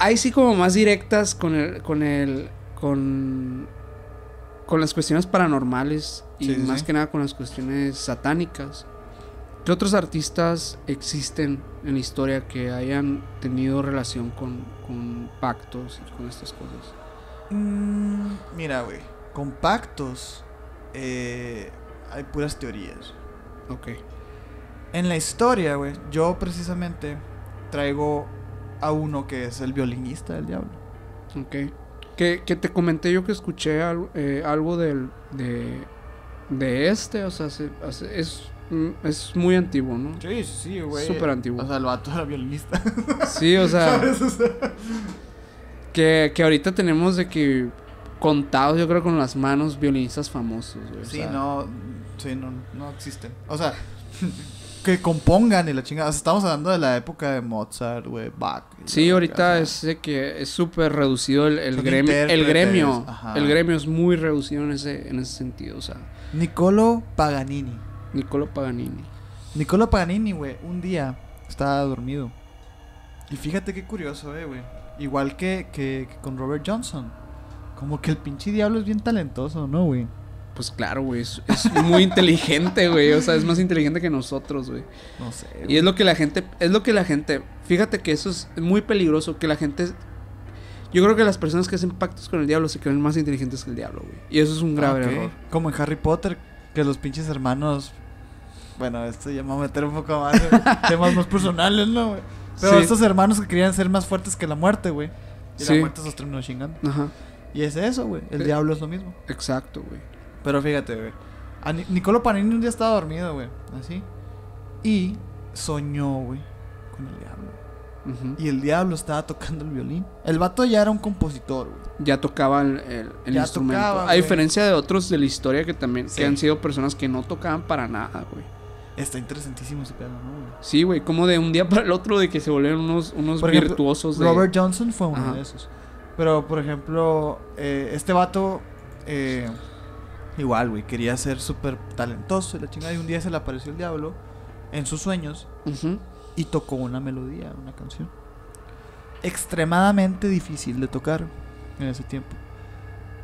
ahí sí como más directas con el con el con con las cuestiones paranormales y sí, más sí. que nada con las cuestiones satánicas. ¿Qué otros artistas existen en la historia que hayan tenido relación con, con pactos y con estas cosas? Mm, mira, güey, con pactos eh, hay puras teorías. Ok. En la historia, güey, yo precisamente traigo a uno que es el violinista del diablo. Ok. Que, que te comenté yo que escuché al, eh, algo del, de, de este, o sea, se, es, es muy antiguo, ¿no? Sí, sí, güey. Súper antiguo. O sea, el vato era violinista. Sí, o sea, o sea. Que, que ahorita tenemos de que contados, yo creo, con las manos violinistas famosos, güey. Sí, o sea, no, sí, no, no existen. O sea... que compongan y la chingada. O sea, estamos hablando de la época de Mozart, güey, Bach. Sí, ahorita es de que es súper reducido el, el gremio. El gremio. Ajá. El gremio es muy reducido en ese, en ese sentido. O sea. Niccolo Paganini. Niccolo Paganini. Niccolo Paganini, güey, un día estaba dormido. Y fíjate qué curioso, eh, güey. Igual que, que, que con Robert Johnson. Como que el pinche diablo es bien talentoso, ¿no, güey? Pues claro, güey, es, es muy inteligente, güey, o sea, es más inteligente que nosotros, güey. No sé. Y wey. es lo que la gente, es lo que la gente, fíjate que eso es muy peligroso, que la gente, yo creo que las personas que hacen pactos con el diablo se creen más inteligentes que el diablo, güey. Y eso es un grave okay. error. Como en Harry Potter, que los pinches hermanos, bueno, esto ya me voy a meter un poco más en temas más personales, ¿no, güey? Pero sí. estos hermanos que querían ser más fuertes que la muerte, güey. Y sí. la muerte se los terminó chingando. Ajá. Y es eso, güey, el sí. diablo es lo mismo. Exacto, güey. Pero fíjate, güey. A Nic- Niccolo Paganini un día estaba dormido, güey. Así. Y soñó, güey, con el diablo. Uh-huh. Y el diablo estaba tocando el violín. El vato ya era un compositor, güey. Ya tocaba el, el, el ya instrumento. Tocaba, a güey. diferencia de otros de la historia que también... Sí. Que han sido personas que no tocaban para nada, güey. Está interesantísimo ese pedo, ¿no, güey? Sí, güey. Como de un día para el otro de que se volvieron unos, unos por ejemplo, virtuosos de... Robert Johnson fue uno Ajá. de esos. Pero, por ejemplo, eh, este vato... Eh, igual, güey, quería ser súper talentoso y la chingada. Y un día se le apareció el diablo en sus sueños uh-huh. y tocó una melodía, una canción extremadamente difícil de tocar en ese tiempo.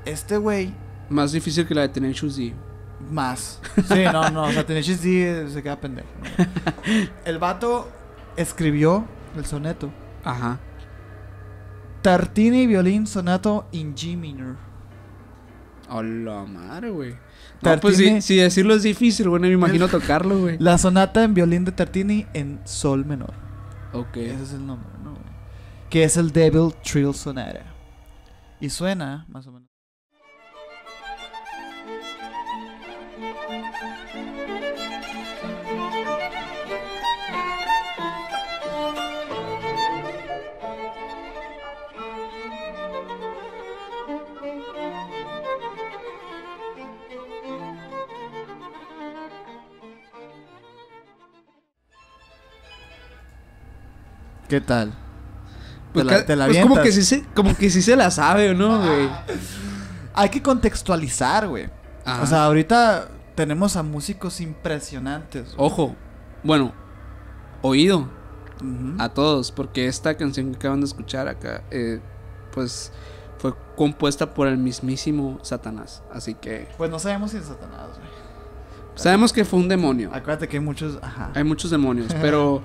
Este güey... Más difícil que la de Tenacious D. Más. Sí, no, no, o sea, Tenacious D se queda pendejo, ¿no? El vato escribió el soneto. Ajá. Tartini violín sonato in G minor. A la madre, güey. No, pues si, si decirlo es difícil, bueno, me imagino tocarlo, güey. La sonata en violín de Tartini en sol menor. Ok. Ese es el nombre, ¿no? Que es el Devil Trill Sonata. Y suena más o menos. ¿Qué tal? Pues, te la, te la pues como que sí se, como que sí se la sabe, ¿no, güey? Hay que contextualizar, güey. Ajá. O sea, ahorita tenemos a músicos impresionantes. Güey. Ojo. Bueno, oído. Uh-huh. A todos. Porque esta canción que acaban de escuchar acá, eh, pues fue compuesta por el mismísimo Satanás. Así que... pues no sabemos si es Satanás, güey. Sabemos que fue un demonio. Acuérdate que hay muchos... Ajá. Hay muchos demonios, pero...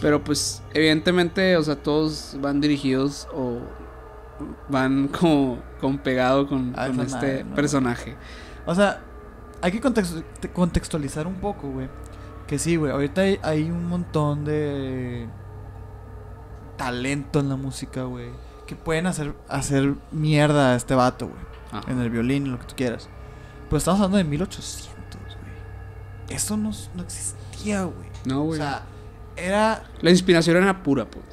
pero pues, evidentemente, o sea, todos van dirigidos o... van como, como pegado con, Ay, con este no, personaje. O sea, hay que contextualizar un poco, güey. Que sí, güey, ahorita hay, hay un montón de talento en la música, güey, que pueden hacer, hacer mierda a este vato, güey. Ah. En el violín, lo que tú quieras. Pero estamos hablando de mil ochocientos, güey. Eso no, no existía, güey. No, güey. O sea, era... la inspiración era pura, pues.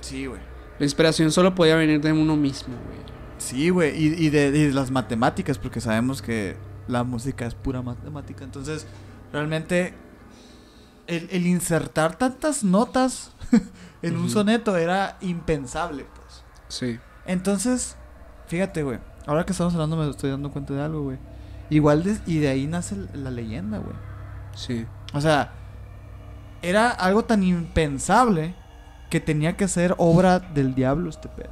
Sí, güey. La inspiración solo podía venir de uno mismo, güey. Sí, güey. Y, y de, de las matemáticas, porque sabemos que la música es pura matemática. Entonces, realmente, el, el insertar tantas notas en uh-huh. un soneto era impensable, pues. Sí. Entonces, fíjate, güey. Ahora que estamos hablando me estoy dando cuenta de algo, güey. Igual, de, y de ahí nace la leyenda, güey. Sí. O sea, era algo tan impensable... que tenía que ser obra del diablo este pedo.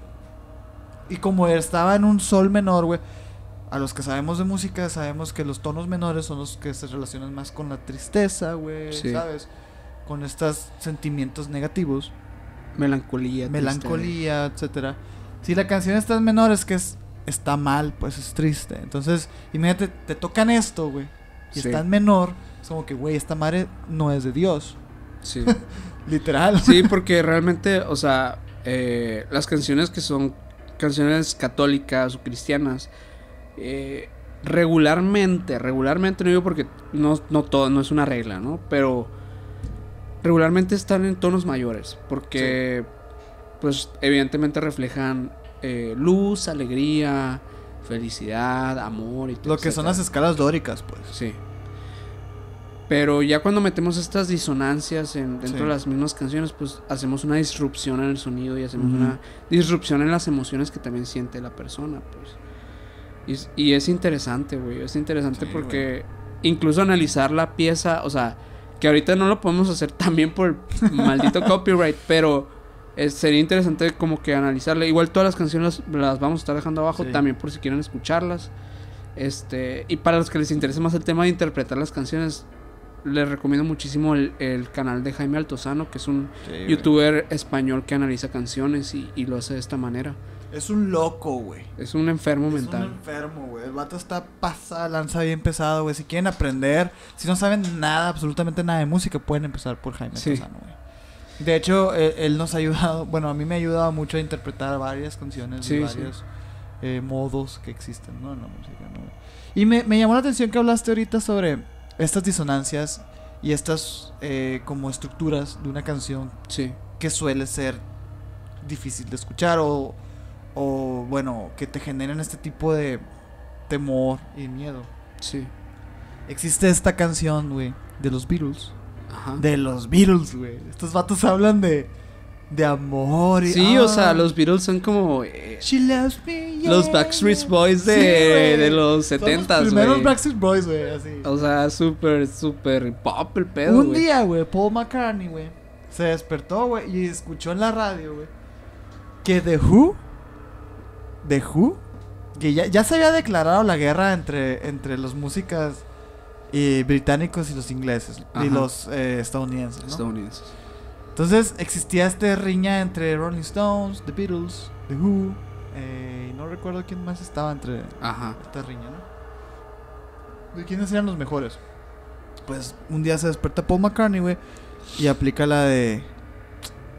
Y como estaba en un sol menor, güey. A los que sabemos de música sabemos que los tonos menores son los que se relacionan más con la tristeza, güey. Sí. ¿Sabes? Con estos sentimientos negativos. Melancolía. Melancolía, triste, etcétera. Si la canción está en menores, que es, está mal, pues es triste. Entonces, imagínate, te tocan esto, güey. Y sí. está en menor. Es como que, güey, esta madre no es de Dios. Sí. Literal. Sí, porque realmente, o sea, eh, las canciones que son canciones católicas o cristianas, eh, regularmente, regularmente, no digo porque no, no todo, no es una regla, ¿no? Pero regularmente están en tonos mayores, porque, sí. pues, evidentemente reflejan eh, luz, alegría, felicidad, amor y todo. Lo que etcétera. Son las escalas dóricas, pues. Sí. Pero ya cuando metemos estas disonancias en, dentro sí. de las mismas canciones, pues hacemos una disrupción en el sonido y hacemos uh-huh. una disrupción en las emociones que también siente la persona, pues. Y, y es interesante, güey. Es interesante sí, porque wey. Incluso analizar la pieza, o sea, que ahorita no lo podemos hacer también por maldito copyright, pero es, sería interesante como que analizarla. Igual todas las canciones las, las vamos a estar dejando abajo sí. también por si quieren escucharlas. Este, y para los que les interese más el tema de interpretar las canciones... les recomiendo muchísimo el, el canal de Jaime Altozano, que es un sí, youtuber güey. Español que analiza canciones y, y lo hace de esta manera. Es un loco, güey. Es un enfermo es mental. Es un enfermo, güey. El vato está pasada, lanza bien pesado, güey. Si quieren aprender, si no saben nada, absolutamente nada de música, pueden empezar por Jaime sí. Altozano, güey. De hecho, él, él nos ha ayudado, bueno, a mí me ha ayudado mucho a interpretar varias canciones sí, y varios sí. eh, modos que existen, ¿no? En la música, ¿no? Y me, me llamó la atención que hablaste ahorita sobre... estas disonancias y estas eh, como estructuras de una canción sí. que suele ser difícil de escuchar o, o bueno, que te generan este tipo de temor y miedo. Sí. Existe esta canción, güey, de los Beatles. Ajá. De los Beatles, güey. Estos vatos hablan de... de amor y... sí, oh. o sea, los Beatles son como... Eh, She loves me, yeah. Los Backstreet Boys de, sí, de los setentas, güey. Los primeros Backstreet Boys, güey, así. O sea, súper, súper pop el pedo, güey. Un wey. Día, güey, Paul McCartney, güey, se despertó, güey, y escuchó en la radio, güey, que The Who... The Who... que ya, ya se había declarado la guerra entre, entre los músicas eh, británicos y los ingleses. Ajá. Y los eh, estadounidenses, ¿no? Estadounidenses. Entonces existía esta riña entre Rolling Stones, The Beatles, The Who, eh, y no recuerdo quién más estaba entre Ajá. esta riña, ¿no? ¿De quiénes eran los mejores? Pues un día se despierta Paul McCartney, güey, y aplica la de...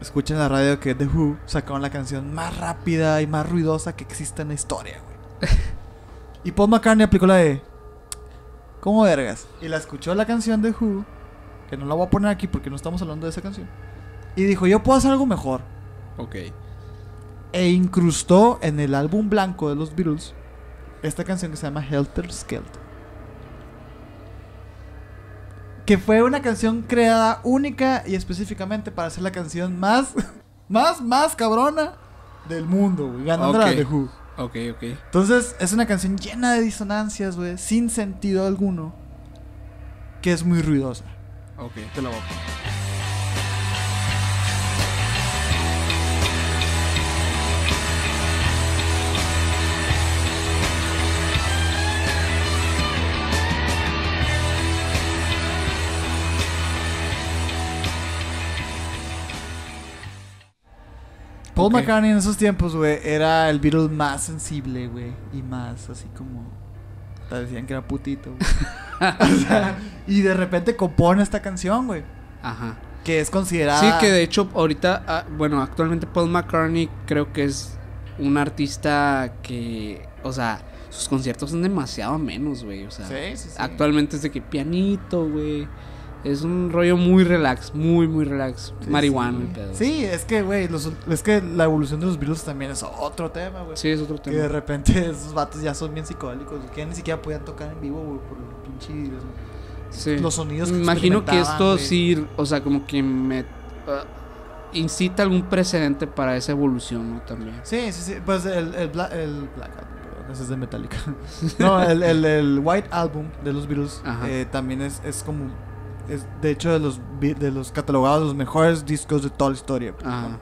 escuchen la radio que The Who sacaron la canción más rápida y más ruidosa que existe en la historia, güey. Y Paul McCartney aplicó la de... ¿cómo vergas? Y la escuchó la canción de Who, que no la voy a poner aquí porque no estamos hablando de esa canción. Y dijo, yo puedo hacer algo mejor. Ok. E incrustó en el álbum blanco de los Beatles esta canción que se llama Helter Skelter, que fue una canción creada única y específicamente para ser la canción más más, más cabrona del mundo, güey, ganando okay. a la The Who. Ok, ok. Entonces, es una canción llena de disonancias, güey, sin sentido alguno, que es muy ruidosa. Ok, te la voy a poner. Paul okay. McCartney en esos tiempos, güey, era el Beatle más sensible, güey, y más así como... Te decían que era putito, güey. O sea, y de repente compone esta canción, güey. Ajá. Que es considerada... Sí, que de hecho ahorita, bueno, actualmente Paul McCartney creo que es un artista que, o sea, sus conciertos son demasiado menos, güey, o sea... Sí, sí, sí. Actualmente es de que pianito, güey... Es un rollo muy relax, muy, muy relax. Sí, marihuana, sí, pedo. Sí, es que, güey, es que la evolución de los virus también es otro tema, güey. Sí, es otro tema. Que de repente esos vatos ya son bien psicodélicos, que ya ni siquiera podían tocar en vivo, güey, por los pinches... Sí. Los sonidos que imagino que esto, wey, sí, o sea, como que me... Uh, incita algún precedente para esa evolución, ¿no? También. Sí, sí, sí. Pues el, el, Black, el Black Album, perdón, ese es de Metallica. No, el, el, el White Album de los virus eh, también es, es como... Es, de hecho, de los, de los catalogados los mejores discos de toda la historia. Ajá.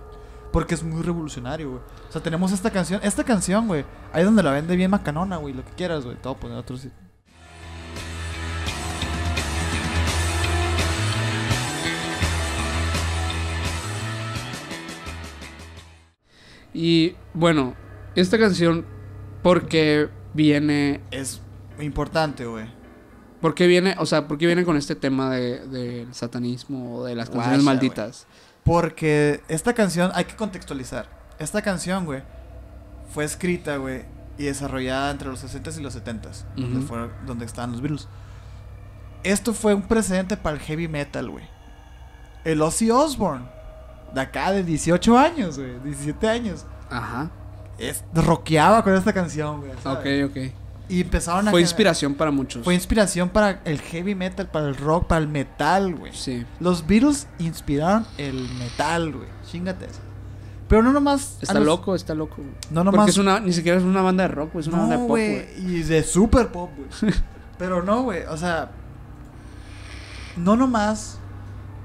Porque es muy revolucionario, güey. O sea, tenemos esta canción. Esta canción, güey, ahí es donde la vende bien macanona, güey. Lo que quieras, güey. Te voy a poner otro sitio. Y, bueno, esta canción, porque viene... Es importante, güey. ¿Por qué viene, o sea, por qué viene con este tema de, de satanismo o de las canciones Guaya, malditas? Wey. Porque esta canción, hay que contextualizar. Esta canción, güey, fue escrita, güey, y desarrollada entre los sesentas y los setentas, uh-huh. donde, fue, donde estaban los Beatles. Esto fue un precedente para el heavy metal, güey. El Ozzy Osbourne, de acá de dieciocho años, güey, diecisiete años. Ajá. Es, rockeaba con esta canción, güey. Ok, ok. Y empezaron a... Fue inspiración para muchos. Fue inspiración para el heavy metal, para el rock, para el metal, güey. Sí. Los Beatles inspiraron el metal, güey. Chíngate eso. Pero no nomás... Está los... loco, está loco, güey. No nomás... Porque es una, ni siquiera es una banda de rock, güey. Es una no, banda de pop, güey. Y de super pop, güey. Pero no, güey. O sea... No nomás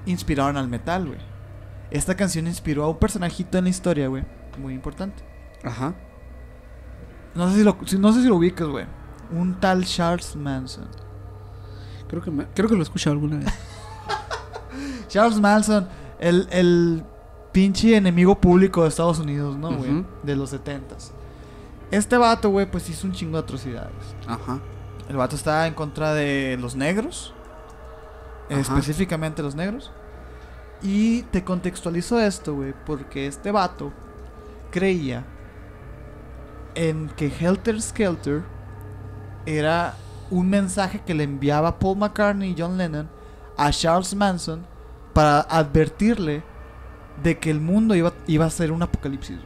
inspiraron al metal, güey. Esta canción inspiró a un personajito en la historia, güey. Muy importante. Ajá. No sé si lo, no sé si lo ubicas, güey. Un tal Charles Manson. Creo que, me, creo que lo he escuchado alguna vez. Charles Manson, el, el pinche enemigo público de Estados Unidos, ¿no, güey? Uh-huh. De los setentas. Este vato, güey, pues hizo un chingo de atrocidades. Ajá. El vato estaba en contra de los negros. Ajá. Específicamente los negros. Y te contextualizo esto, güey, porque este vato creía en que Helter Skelter era un mensaje que le enviaba Paul McCartney y John Lennon a Charles Manson para advertirle de que el mundo iba, iba a ser un apocalipsis,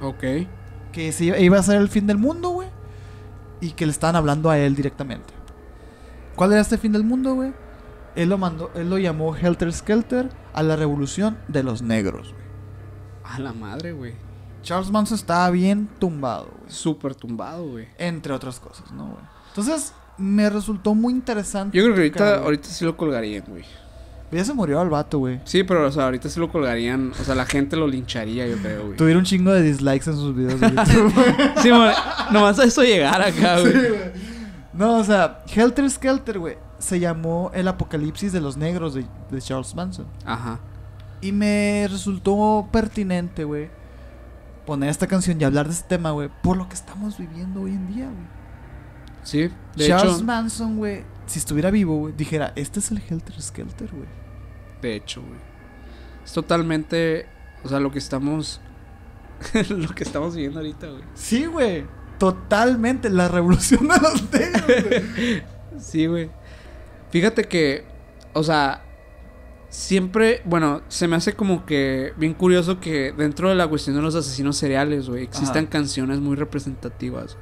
güey. Ok. Que se iba, iba a ser el fin del mundo, güey. Y que le estaban hablando a él directamente. ¿Cuál era este fin del mundo, güey? Él lo mandó, él lo llamó Helter Skelter, a la revolución de los negros, güey. A la madre, güey. Charles Manson estaba bien tumbado, güey. Súper tumbado, güey. Entre otras cosas, ¿no, güey? Entonces, me resultó muy interesante. Yo creo que ahorita, cara, ahorita sí lo colgarían, güey. Ya se murió el vato, güey. Sí, pero, o sea, ahorita sí lo colgarían. O sea, la gente lo lincharía, yo creo, güey. Tuviera un chingo de dislikes en sus videos de YouTube, güey. Sí, güey. Nomás a eso llegar acá, güey. Sí, güey. No, o sea, Helter Skelter, güey, se llamó El Apocalipsis de los Negros de, de Charles Manson. Ajá. Y me resultó pertinente, güey, poner esta canción y hablar de este tema, güey, por lo que estamos viviendo hoy en día, güey. Sí, de Charles hecho, Manson, güey, si estuviera vivo, güey, dijera, este es el Helter Skelter, güey. De hecho, güey, es totalmente, o sea, lo que estamos lo que estamos viviendo ahorita, güey. Sí, güey, totalmente la revolución de los negros, güey. Sí, güey. Fíjate que, o sea, siempre, bueno, se me hace como que bien curioso que dentro de la cuestión de los asesinos seriales, güey, existan Ajá. canciones muy representativas.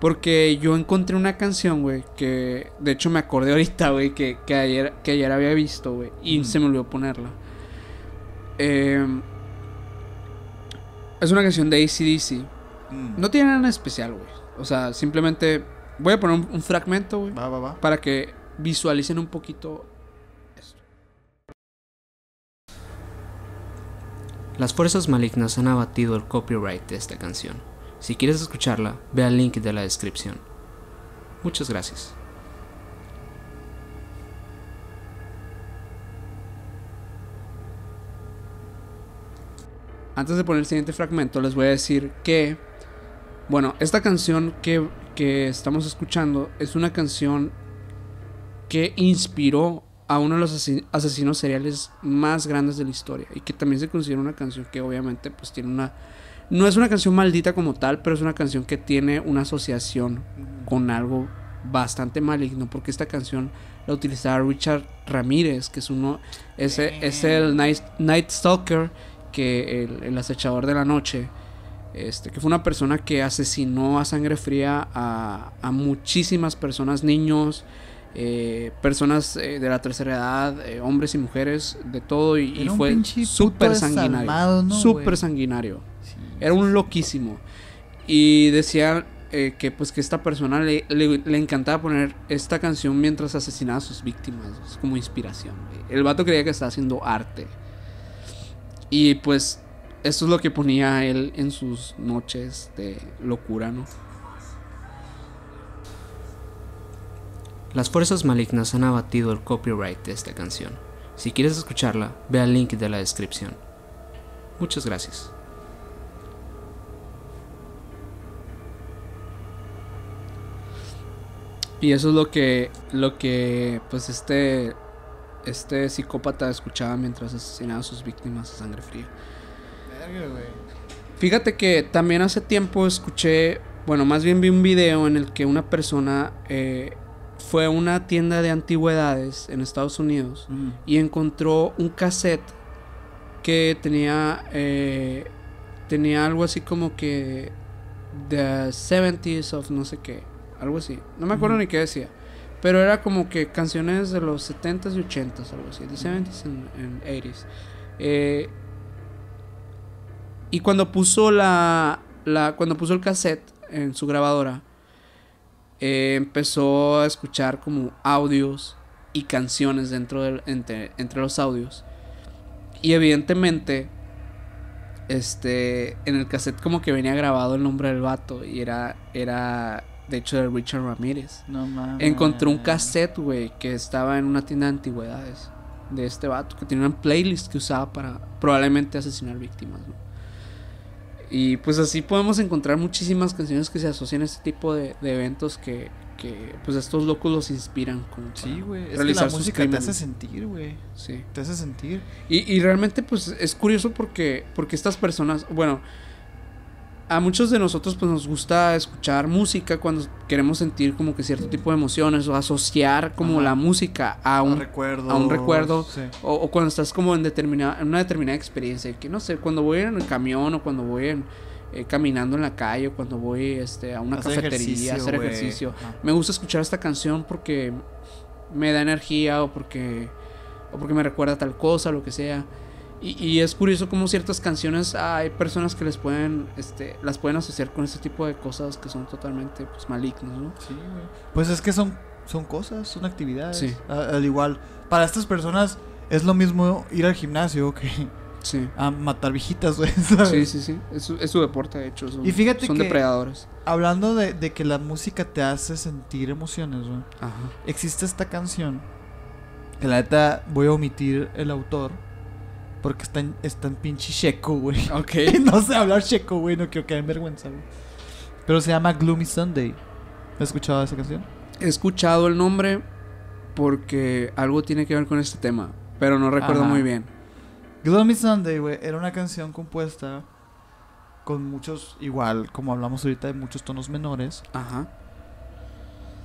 Porque yo encontré una canción, güey, que de hecho me acordé ahorita, güey, que, que, ayer, que ayer había visto, güey, y mm. se me olvidó ponerla. Eh, Es una canción de A C D C. Mm. No tiene nada en especial, güey. O sea, simplemente... Voy a poner un, un fragmento, güey. Va, va, va. Para que visualicen un poquito esto. Las fuerzas malignas han abatido el copyright de esta canción. Si quieres escucharla, ve al link de la descripción. Muchas gracias. Antes de poner el siguiente fragmento, les voy a decir que... Bueno, esta canción que, que estamos escuchando es una canción que inspiró a uno de los asesinos seriales más grandes de la historia. Y que también se considera una canción que obviamente pues tiene una... No es una canción maldita como tal, pero es una canción que tiene una asociación con algo bastante maligno. Porque esta canción la utilizaba Richard Ramírez, que es uno... Ese, es el Night, Night Stalker... Que el, el acechador de la noche, este, que fue una persona que asesinó a sangre fría a, a muchísimas personas, niños, eh, personas eh, de la tercera edad, eh, hombres y mujeres, de todo, y, y fue súper sanguinario, ¿no, súper sanguinario? Sí, era un loquísimo. Y decía eh, que pues que esta persona le, le, le encantaba poner esta canción mientras asesinaba a sus víctimas, como inspiración. El vato creía que estaba haciendo arte. Y pues esto es lo que ponía él en sus noches de locura, ¿no? Las fuerzas malignas han abatido el copyright de esta canción. Si quieres escucharla, ve al link de la descripción. Muchas gracias. Y eso es lo que, lo que pues este... Este psicópata escuchaba mientras asesinaba a sus víctimas a sangre fría. Fíjate que también hace tiempo escuché, bueno, más bien vi un video en el que una persona eh, fue a una tienda de antigüedades en Estados Unidos mm. y encontró un cassette que tenía eh, tenía algo así como que The seventies of no sé qué, algo así. No me acuerdo mm. ni qué decía. Pero era como que canciones de los setentas y ochentas, algo así, de seventies and eighties. Eh, y cuando puso la, la. Cuando puso el cassette en su grabadora, eh, empezó a escuchar como audios y canciones dentro del. Entre, entre los audios. Y evidentemente. Este. En el cassette como que venía grabado el nombre del vato. Y era. era De hecho, de Richard Ramírez. No mames. Encontró un cassette, güey, que estaba en una tienda de antigüedades de este vato, que tenía una playlist que usaba para probablemente asesinar víctimas, ¿no? Y pues así podemos encontrar muchísimas canciones que se asocian a este tipo de, de eventos que, que pues estos locos los inspiran como sí, güey. Es que la música te hace sentir, güey. Sí. Te hace sentir. Y, y realmente pues es curioso porque, porque estas personas, bueno... A muchos de nosotros pues nos gusta escuchar música cuando queremos sentir como que cierto tipo de emociones o asociar como Ajá. la música a un recuerdo, a un recuerdo sí. o, o cuando estás como en, determinada, en una determinada experiencia, que no sé, cuando voy en el camión o cuando voy en, eh, caminando en la calle o cuando voy este, a una hacer cafetería a hacer wey. ejercicio. Ajá. Me gusta escuchar esta canción porque me da energía o porque, o porque me recuerda a tal cosa, lo que sea. Y, y es curioso como ciertas canciones hay personas que les pueden este las pueden asociar con este tipo de cosas que son totalmente pues malignas, ¿no? Sí, güey. Pues es que son son cosas, son actividades. Sí. Al, al igual para estas personas es lo mismo ir al gimnasio que sí. a matar viejitas, güey. Sí, sí, sí. Es, es su deporte, de hecho. Son, y fíjate son que depredadores. Hablando de, de que la música te hace sentir emociones, güey. Ajá. Existe esta canción que la neta voy a omitir el autor. Porque está en, está en pinche checo, güey. Ok. No sé hablar checo, güey. No quiero que me vergüenza, güey. Pero se llama Gloomy Sunday. ¿Has escuchado esa canción? He escuchado el nombre porque algo tiene que ver con este tema. Pero no recuerdo Ajá. muy bien. Gloomy Sunday, güey. Era una canción compuesta con muchos... Igual, como hablamos ahorita, de muchos tonos menores. Ajá.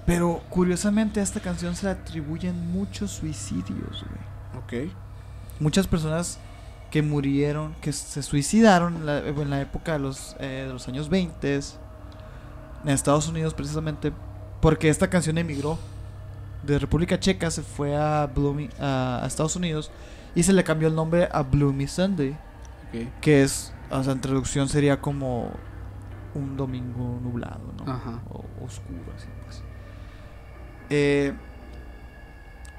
Pero, curiosamente, a esta canción se le atribuyen muchos suicidios, güey. Ok. Muchas personas que murieron, que se suicidaron en la, en la época de los, eh, de los años veinte en Estados Unidos, precisamente porque esta canción emigró de República Checa, se fue a, Bloomy, a, a Estados Unidos y se le cambió el nombre a Gloomy Sunday, okay. que es O sea, en traducción sería como un domingo nublado, ¿no? Ajá. O oscuro, así pues. Eh,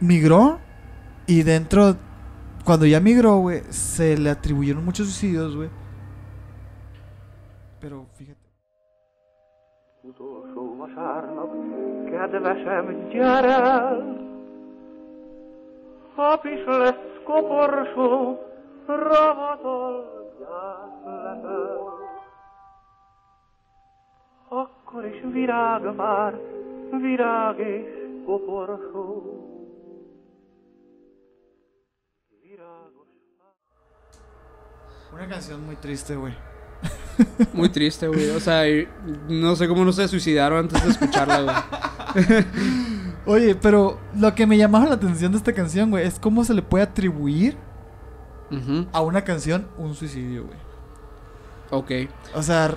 migró, y dentro, cuando ya migró, güey, se le atribuyeron muchos suicidios, güey. Pero fíjate. Akkor is virág már, virág és koporsó. Una canción muy triste, güey. Muy triste, güey. O sea, no sé cómo no se suicidaron antes de escucharla, güey. Oye, pero lo que me llamaba la atención de esta canción, güey, es cómo se le puede atribuir uh-huh. a una canción un suicidio, güey. Ok. O sea...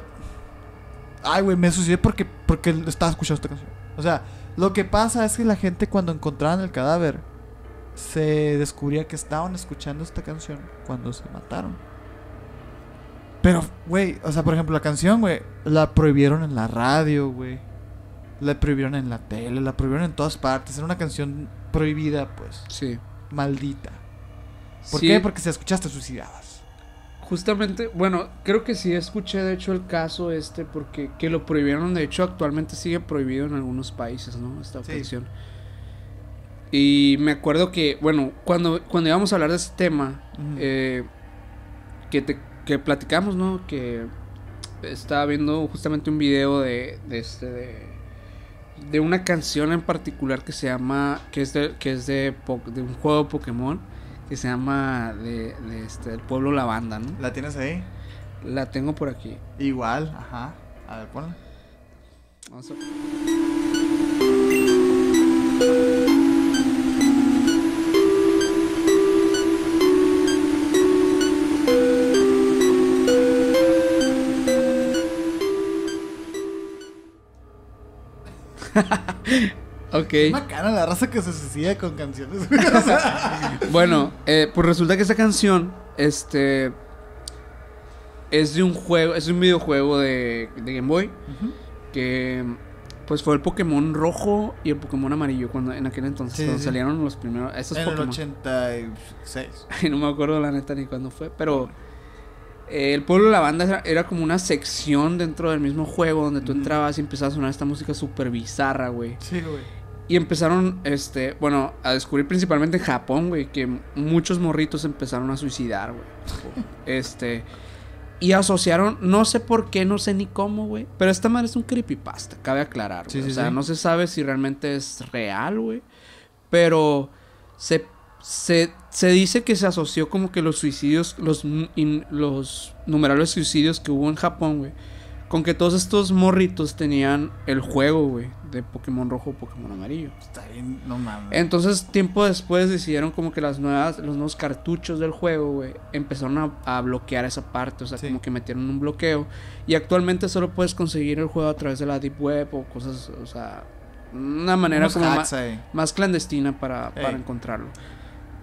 Ay, güey, me suicidé porque, porque estaba escuchando esta canción. O sea, lo que pasa es que la gente cuando encontraban el cadáver se descubría que estaban escuchando esta canción cuando se mataron. Pero, güey, o sea, por ejemplo, la canción, güey, la prohibieron en la radio, güey. La prohibieron en la tele, la prohibieron en todas partes. Era una canción prohibida, pues. Sí. Maldita. ¿Por sí. qué? Porque si escuchaste suicidabas. Justamente, bueno, creo que sí escuché de hecho el caso este porque que lo prohibieron, de hecho actualmente sigue prohibido en algunos países, ¿no? Esta sí. canción. Y me acuerdo que, bueno, cuando, cuando íbamos a hablar de ese tema, uh-huh. eh, que, te, que platicamos, ¿no? Que estaba viendo justamente un video de, de este de, de una canción en particular que se llama, que es de, que es de, de un juego Pokémon. Que se llama de, de este, El Pueblo Lavanda, ¿no? ¿La tienes ahí? La tengo por aquí. Igual, ajá. A ver, ponla. Vamos a... Okay. Es macana la raza que se suicida con canciones. Bueno, eh, pues resulta que esa canción este es de un juego, es de un videojuego de, de Game Boy, uh-huh. que pues fue el Pokémon rojo y el Pokémon amarillo cuando en aquel entonces sí, cuando sí. salieron los primeros estos en Pokémon. En el ochenta y seis. Ay, no me acuerdo la neta ni cuándo fue, pero eh, el Pueblo de la Banda era, era como una sección dentro del mismo juego donde tú mm. entrabas y empezaba a sonar esta música súper bizarra, güey. Sí, güey. Y empezaron, este, bueno, a descubrir principalmente en Japón, güey, que muchos morritos empezaron a suicidar, güey. Este, y asociaron, no sé por qué, no sé ni cómo, güey. Pero esta madre es un creepypasta, cabe aclarar, güey. Sí, sí, o sea, sí. no se sabe si realmente es real, güey. Pero se, se, se dice que se asoció como que los suicidios, los, in, los numerables suicidios que hubo en Japón, güey. Con que todos estos morritos tenían el juego, güey, de Pokémon rojo o Pokémon amarillo. Está bien, no mames. Entonces, tiempo después decidieron como que las nuevas, los nuevos cartuchos del juego, güey, empezaron a, a bloquear esa parte. O sea, sí. como que metieron un bloqueo. Y actualmente solo puedes conseguir el juego a través de la Deep Web o cosas, o sea, una manera Unos como hacks, ma- eh. más clandestina para, hey. para encontrarlo.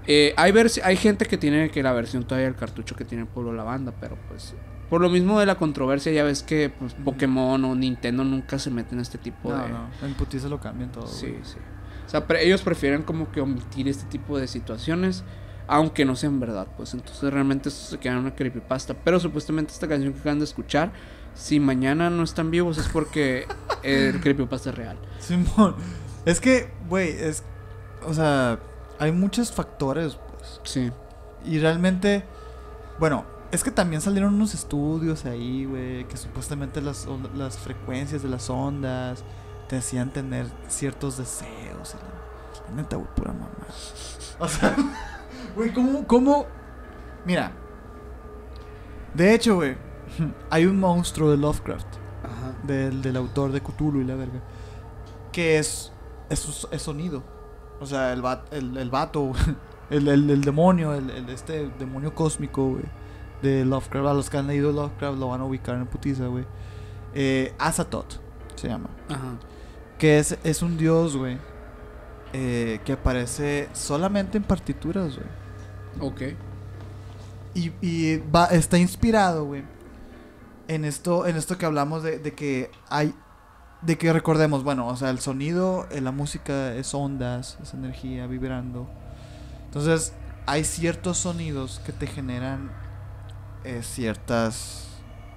Eh, hay, vers- hay gente que tiene que la versión todavía del cartucho que tiene el Pueblo Lavanda, pero pues... Por lo mismo de la controversia, ya ves que pues, Pokémon o Nintendo nunca se meten a este tipo no, de... No, no, en putiza lo cambian todo. Sí, güey. sí. O sea, pero ellos prefieren como que omitir este tipo de situaciones, aunque no sean verdad, pues. Entonces realmente esto se queda en una creepypasta. Pero supuestamente esta canción que acaban de escuchar, si mañana no están vivos es porque el creepypasta es real. Simón, es que, güey, es... O sea, hay muchos factores, pues. Sí. Y realmente, bueno... Es que también salieron unos estudios ahí, güey, que supuestamente las, las frecuencias de las ondas te hacían tener ciertos deseos. La, la neta, güey, pura mamá. O sea, güey, ¿cómo, cómo? Mira, de hecho, güey, hay un monstruo de Lovecraft, Ajá. Del, del autor de Cthulhu y la verga, que es, es, es sonido. O sea, el, va, el, el vato, el, el, el demonio, el, el este demonio cósmico, güey. De Lovecraft, a los que han leído Lovecraft lo van a ubicar en putiza, güey. Eh, Azathoth se llama. Ajá. Que es, es un dios, güey. Eh, que aparece solamente en partituras, güey. Ok. Y, y va, está inspirado, güey, en esto, en esto que hablamos de, de que hay, de que recordemos, bueno, o sea, el sonido, la música es ondas, es energía vibrando. Entonces, hay ciertos sonidos que te generan eh, ciertas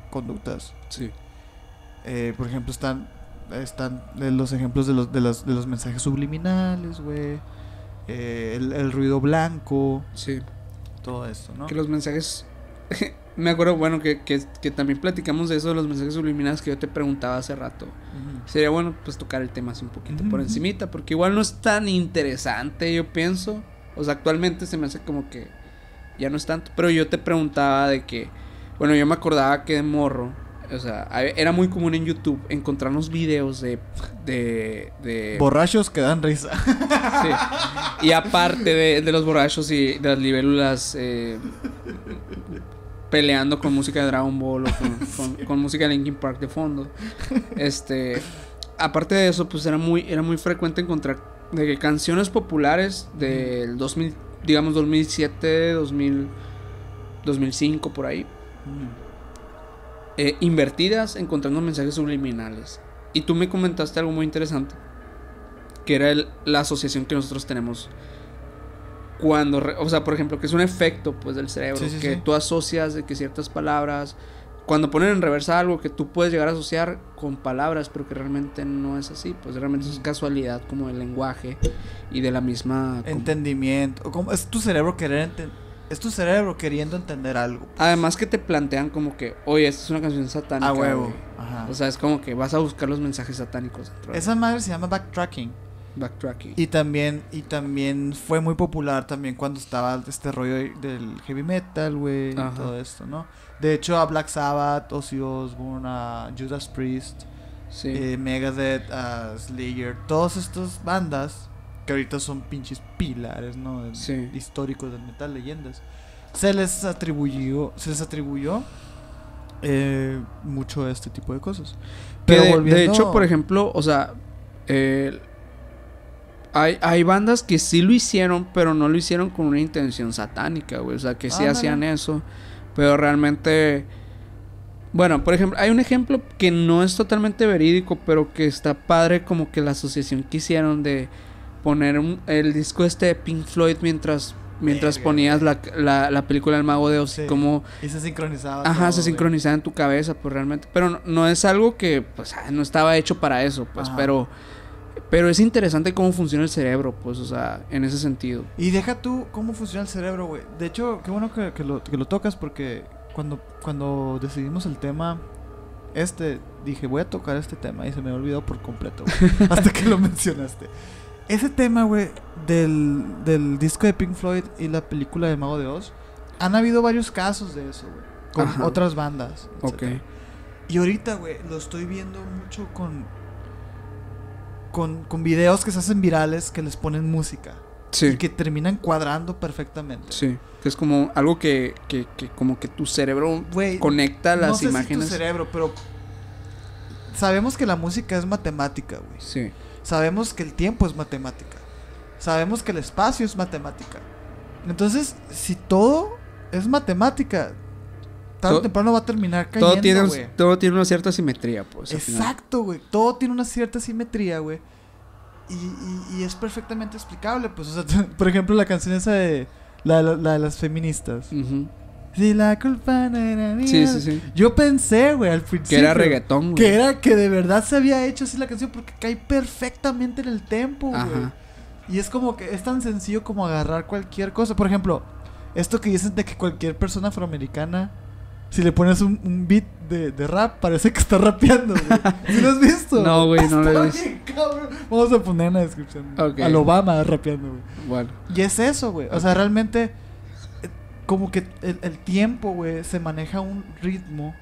conductas. Sí. Eh, por ejemplo, están están los ejemplos de los de los, de los mensajes subliminales, güey. Eh, el, el ruido blanco. Sí. Todo esto, ¿no? Que los mensajes... Me acuerdo, bueno, que, que, que también platicamos de eso, de los mensajes subliminales que yo te preguntaba hace rato. Uh-huh. Sería bueno, pues, tocar el tema así un poquito uh-huh. por encimita, porque igual no es tan interesante, yo pienso. O sea, actualmente se me hace como que ya no es tanto. Pero yo te preguntaba de que... Bueno, yo me acordaba que de morro, o sea, era muy común en YouTube encontrarnos videos de... de, de... borrachos que dan risa. Sí. Y aparte de, de los borrachos y de las libélulas eh, peleando con música de Dragon Ball o con, con, sí. con música de Linkin Park de fondo. Este... Aparte de eso, pues era muy, era muy frecuente encontrar de que canciones populares del mm. dos mil, digamos dos mil siete, dos mil, dos mil cinco, por ahí. Mm. Eh, invertidas, encontrando mensajes subliminales. Y tú me comentaste algo muy interesante, que era el, la asociación que nosotros tenemos cuando, re, o sea, por ejemplo, que es un efecto, pues, del cerebro, sí, sí, que sí. tú asocias de que ciertas palabras, cuando ponen en reversa algo que tú puedes llegar a asociar con palabras, pero que realmente no es así, pues realmente mm. es casualidad como del lenguaje y de la misma entendimiento, como, como, es tu cerebro querer entender. Es tu cerebro queriendo entender algo. Pues. Además que te plantean como que, oye, esta es una canción satánica. A huevo. Ajá. O sea, es como que vas a buscar los mensajes satánicos. Esa madre se llama backtracking. Backtracking. Y también, y también fue muy popular también cuando estaba este rollo del heavy metal, güey, y todo esto, ¿no? De hecho, a Black Sabbath, Ozzy Osbourne, a Judas Priest, sí. eh, Megadeth, a Slayer, todas estas bandas... que ahorita son pinches pilares, ¿no? El, sí. históricos del metal, leyendas. Se les atribuyó, se les atribuyó eh, mucho este tipo de cosas. Pero de, volviendo... de hecho, por ejemplo, o sea, eh, hay, hay bandas que sí lo hicieron, pero no lo hicieron con una intención satánica, güey. O sea, que sí ah, hacían no. eso, pero realmente... Bueno, por ejemplo, hay un ejemplo que no es totalmente verídico, pero que está padre como que la asociación que hicieron de... poner un, el disco este de Pink Floyd mientras mientras Verga, ponías la, la, la película El Mago de Oz, sí. como y se sincronizaba, ajá, todo, se sincronizaba en tu cabeza, pues realmente, pero no, no es algo que pues no estaba hecho para eso, pues, ajá. pero pero es interesante cómo funciona el cerebro, pues, o sea, en ese sentido. Y deja tú cómo funciona el cerebro, güey. De hecho, qué bueno que, que lo que lo tocas, porque cuando cuando decidimos el tema este dije, voy a tocar este tema, y se me olvidó por completo, güey, hasta que lo mencionaste. Ese tema, güey, del, del disco de Pink Floyd y la película de Mago de Oz, han habido varios casos de eso, güey, con Ajá. otras bandas, etcétera. Ok. Y ahorita, güey, lo estoy viendo mucho con, con con videos que se hacen virales, que les ponen música. Sí. Y que terminan cuadrando perfectamente. Sí. Que es como algo que, que, que como que tu cerebro, güey, conecta las no sé imágenes. Si tu cerebro, pero sabemos que la música es matemática, güey. Sí. Sabemos que el tiempo es matemática. Sabemos que el espacio es matemática. Entonces, si todo es matemática, tarde todo, o temprano va a terminar cayendo, todo tiene, un, todo tiene una cierta simetría, pues. Exacto, güey. Todo tiene una cierta simetría, güey. Y, y, y es perfectamente explicable, pues. O sea, por ejemplo, la canción esa de... La, la, la de las feministas. Uh-huh. Si la culpa no era mía. Sí, sí, sí. Yo pensé, güey, al principio... que era reggaetón, güey. Que era, que de verdad se había hecho así la canción, porque cae perfectamente en el tempo, güey. Y es como que es tan sencillo como agarrar cualquier cosa. Por ejemplo, esto que dicen de que cualquier persona afroamericana, si le pones un, un beat de, de rap, parece que está rapeando, güey. ¿Sí lo has visto? No, güey, no lo he visto. Cabrón. Vamos a poner en la descripción. Okay. Al Obama rapeando, güey. Bueno. Y es eso, güey. Okay. O sea, realmente... como que el, el tiempo, güey, se maneja un ritmo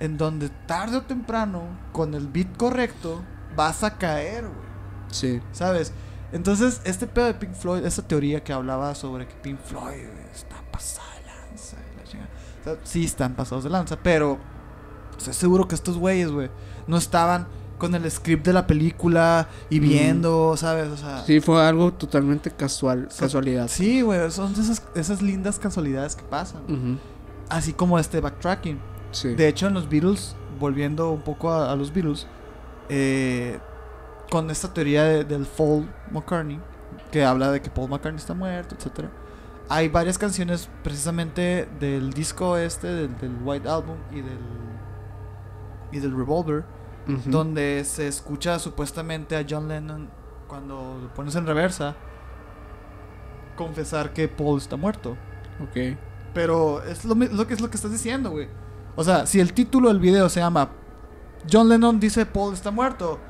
en donde tarde o temprano, con el beat correcto, vas a caer, güey. Sí. ¿Sabes? Entonces, este pedo de Pink Floyd, esa teoría que hablaba sobre que Pink Floyd está pasada de lanza. La chingada. O sea, sí, están pasados de lanza, pero estoy seguro que estos güeyes, güey, no estaban con el script de la película y viendo, mm. ¿sabes? O sea, sí, fue algo totalmente casual, o sea, casualidad. Sí, güey, son esas, esas lindas casualidades que pasan. Uh-huh. así como este backtracking. Sí. De hecho, en los Beatles, volviendo un poco a, a los Beatles, eh, con esta teoría de, del Paul McCartney, que habla de que Paul McCartney está muerto, etcétera, hay varias canciones precisamente del disco este, del, del White Album y del, y del Revolver, uh-huh, donde se escucha supuestamente a John Lennon, cuando lo pones en reversa, confesar que Paul está muerto. Ok. Pero es lo, lo que es lo que estás diciendo, güey. O sea, si el título del video se llama John Lennon dice Paul está muerto,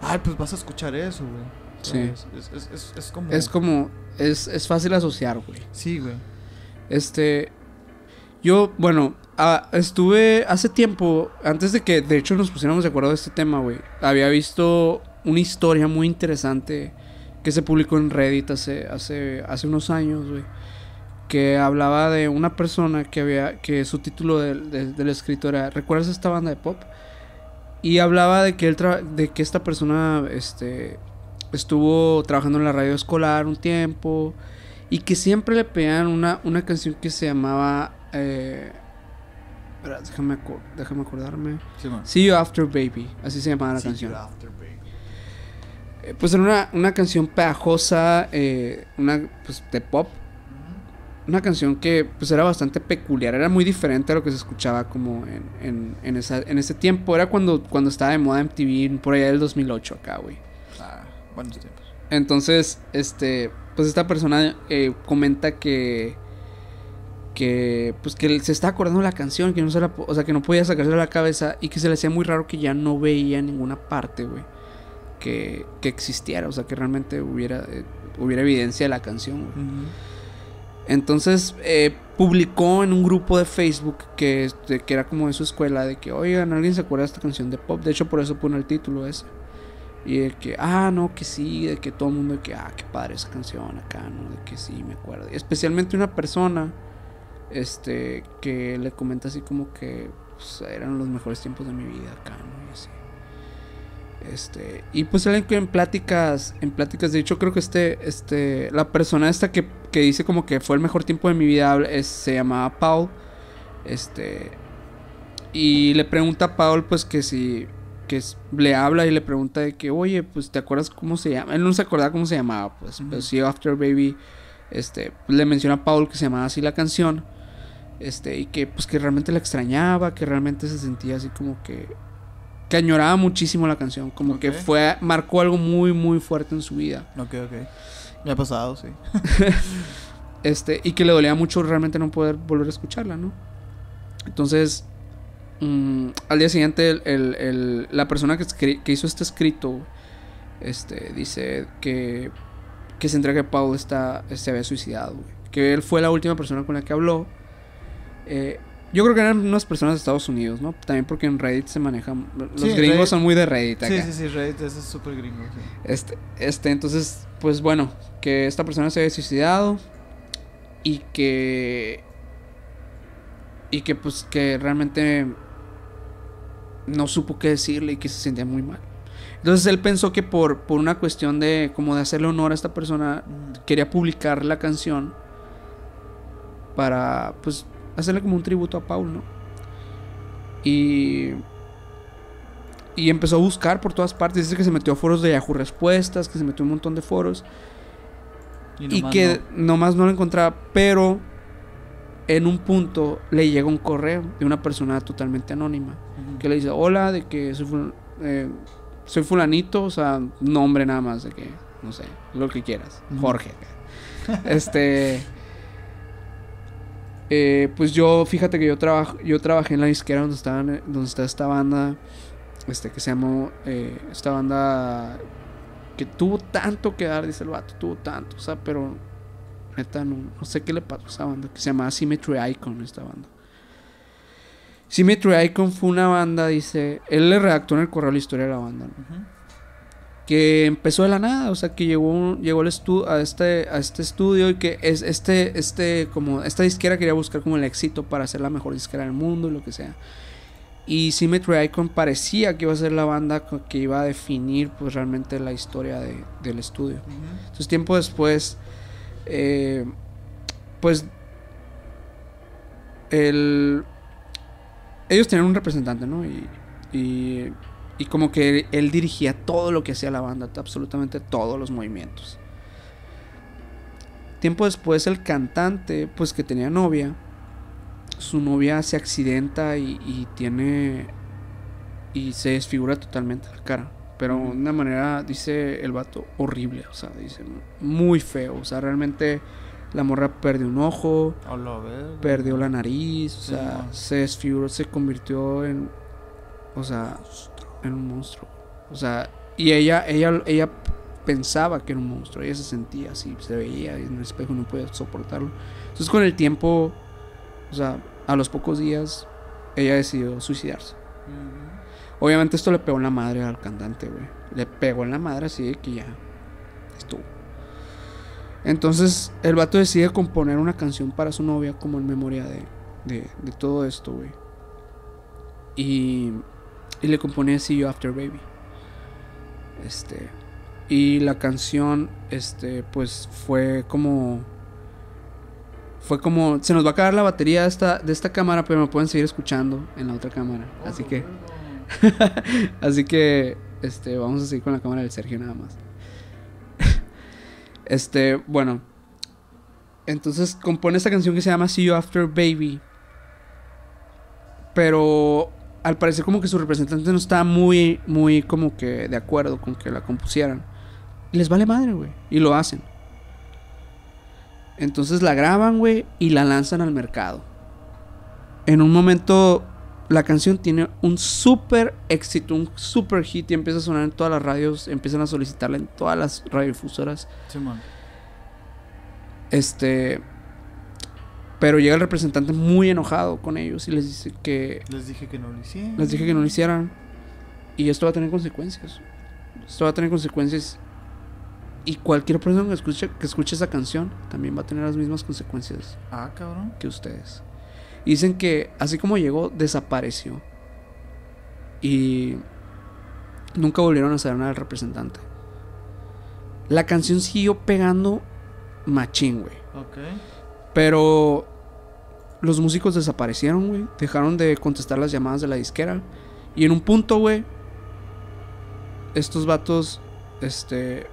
ay, pues vas a escuchar eso, güey. O sea, sí. Es, es, es, es como... Es como... Es, es fácil asociar, güey. Sí, güey. Este... Yo, bueno... Ah, estuve hace tiempo... Antes de que, de hecho, nos pusiéramos de acuerdo de este tema, güey. Había visto una historia muy interesante que se publicó en Reddit hace... Hace, hace unos años, güey. Que hablaba de una persona que había... Que su título del de, de escritor era... ¿Recuerdas esta banda de pop? Y hablaba de que él tra- de que esta persona, este... estuvo trabajando en la radio escolar un tiempo y que siempre le pedían una, una canción que se llamaba eh, espera, déjame, acu- déjame acordarme sí, See You After Baby, así se llamaba la See canción eh, pues era una, una canción pegajosa, eh, una pues, de pop, uh-huh, una canción que pues era bastante peculiar, era muy diferente a lo que se escuchaba como en, en, en, esa, en ese tiempo, era cuando, cuando estaba de moda M T V por allá del dos mil ocho acá, güey. Buenos tiempos. Entonces, este, pues esta persona eh, comenta que, que, pues que se está acordando de la canción, que no se la, o sea, que no podía sacarse de la cabeza y que se le hacía muy raro que ya no veía en ninguna parte, güey, que, que existiera, o sea, que realmente hubiera, eh, hubiera evidencia de la canción, güey. Uh-huh. Entonces, eh, publicó en un grupo de Facebook que, de, que era como de su escuela, de que, oigan, alguien se acuerda de esta canción de pop, de hecho por eso pone el título ese. Y de que, ah, no, que sí, de que todo el mundo, de que, ah, qué padre esa canción acá, ¿no? De que sí, me acuerdo. Especialmente una persona, este, que le comenta así como que, pues, eran los mejores tiempos de mi vida acá, ¿no? Y así. Este, y pues alguien que en pláticas, en pláticas, de hecho creo que este, este, la persona esta que, que dice como que fue el mejor tiempo de mi vida, es, se llamaba Paul, este, y le pregunta a Paul, pues, que si... que le habla y le pregunta de que, oye, pues, ¿te acuerdas cómo se llama? Él no se acordaba cómo se llamaba, pues, uh-huh, pero sí, After Baby, este, pues, le menciona a Paul que se llamaba así la canción, este, y que, pues, que realmente la extrañaba, que realmente se sentía así como que, que añoraba muchísimo la canción, como okay, que fue, marcó algo muy, muy fuerte en su vida. Ok, ok, me ha pasado, sí. Este, y que le dolía mucho realmente no poder volver a escucharla, ¿no? Entonces... Mm, al día siguiente el, el, el, la persona que, escri- que hizo este escrito, este, dice que, que se entera que Paul está, se había suicidado, güey. Que él fue la última persona con la que habló, eh, yo creo que eran unas personas de Estados Unidos, ¿no? También porque en Reddit se manejan, los sí, gringos Reddit, son muy de Reddit acá. Sí, sí, sí, Reddit es súper gringo, sí. este, este, entonces, pues bueno, que esta persona se había suicidado y que y que pues que realmente no supo qué decirle y que se sentía muy mal. Entonces él pensó que por, por una cuestión de como de hacerle honor a esta persona, mm, quería publicar la canción para pues hacerle como un tributo a Paul, ¿no? Y y empezó a buscar por todas partes, dice que se metió a foros de Yahoo Respuestas, que se metió a un montón de foros y, nomás y que no. nomás no lo encontraba, pero en un punto le llega un correo de una persona totalmente anónima, uh-huh, que le dice, hola, de que soy, ful- eh, soy fulanito, o sea, nombre nada más, de que, no sé, lo que quieras, uh-huh, Jorge. Este, eh, pues yo, fíjate que yo trabajo, yo trabajé en la disquera donde estaban, donde está esta banda, este, que se llamó, eh, esta banda que tuvo tanto que dar, dice el vato, tuvo tanto, o sea, pero... neta, no, no sé qué le pasó a esa banda, que se llamaba Symmetry Icon, esta banda. Symmetry Icon fue una banda, dice... Él le redactó en el correo la historia de la banda, ¿no? Uh-huh. Que empezó de la nada, o sea, que llegó, llegó el estu- a, este, a este estudio y que es, este, este, como, esta disquera quería buscar como el éxito para ser la mejor disquera del mundo y lo que sea. Y Symmetry Icon parecía que iba a ser la banda que iba a definir, pues, realmente la historia de, del estudio. Uh-huh. Entonces, tiempo después... Eh, pues el, ellos tenían un representante, ¿no? Y, y, y como que él dirigía todo lo que hacía la banda, absolutamente todos los movimientos. Tiempo después el cantante, pues que tenía novia, su novia se accidenta y, y tiene... y se desfigura totalmente la cara. Pero de una manera, dice el vato, horrible. O sea, dice, muy feo. O sea, realmente la morra perdió un ojo, perdió la nariz. O sea, sí, no. se desfiguró, se convirtió en... o sea, en un monstruo. O sea, y ella, ella, ella pensaba que era un monstruo. Ella se sentía así, se veía en el espejo, no podía soportarlo. Entonces con el tiempo, o sea, a los pocos días, ella decidió suicidarse. Mm-hmm. Obviamente esto le pegó en la madre al cantante, güey. Le pegó en la madre así de que ya estuvo. Entonces el vato decide componer una canción para su novia como en memoria de, de, de todo esto, güey. Y, y le compone See You After Baby. Este... Y la canción, este, pues fue como... Fue como... Se nos va a acabar la batería de esta, de esta cámara, pero me pueden seguir escuchando en la otra cámara. Oh, así que... Así que este, vamos a seguir con la cámara del Sergio nada más. Este, bueno, entonces compone esta canción que se llama See You After Baby. Pero al parecer como que su representante no estaba muy, muy como que de acuerdo con que la compusieran. Y les vale madre, güey, y lo hacen. Entonces la graban, güey, y la lanzan al mercado. En un momento... la canción tiene un súper éxito, un súper hit, y empieza a sonar en todas las radios, empiezan a solicitarla en todas las radiodifusoras. Sí, man. Este... Pero llega el representante muy enojado con ellos y les dice que... Les dije que no lo hicieran. Les dije que no lo hicieran. Y esto va a tener consecuencias. Esto va a tener consecuencias. Y cualquier persona que escuche, que escuche esa canción también va a tener las mismas consecuencias. Ah, cabrón. Que ustedes. Dicen que así como llegó, desapareció. Y nunca volvieron a saber nada del representante. La canción siguió pegando machín, güey. Okay. Pero los músicos desaparecieron, güey. Dejaron de contestar las llamadas de la disquera. Y en un punto, güey, estos vatos, este,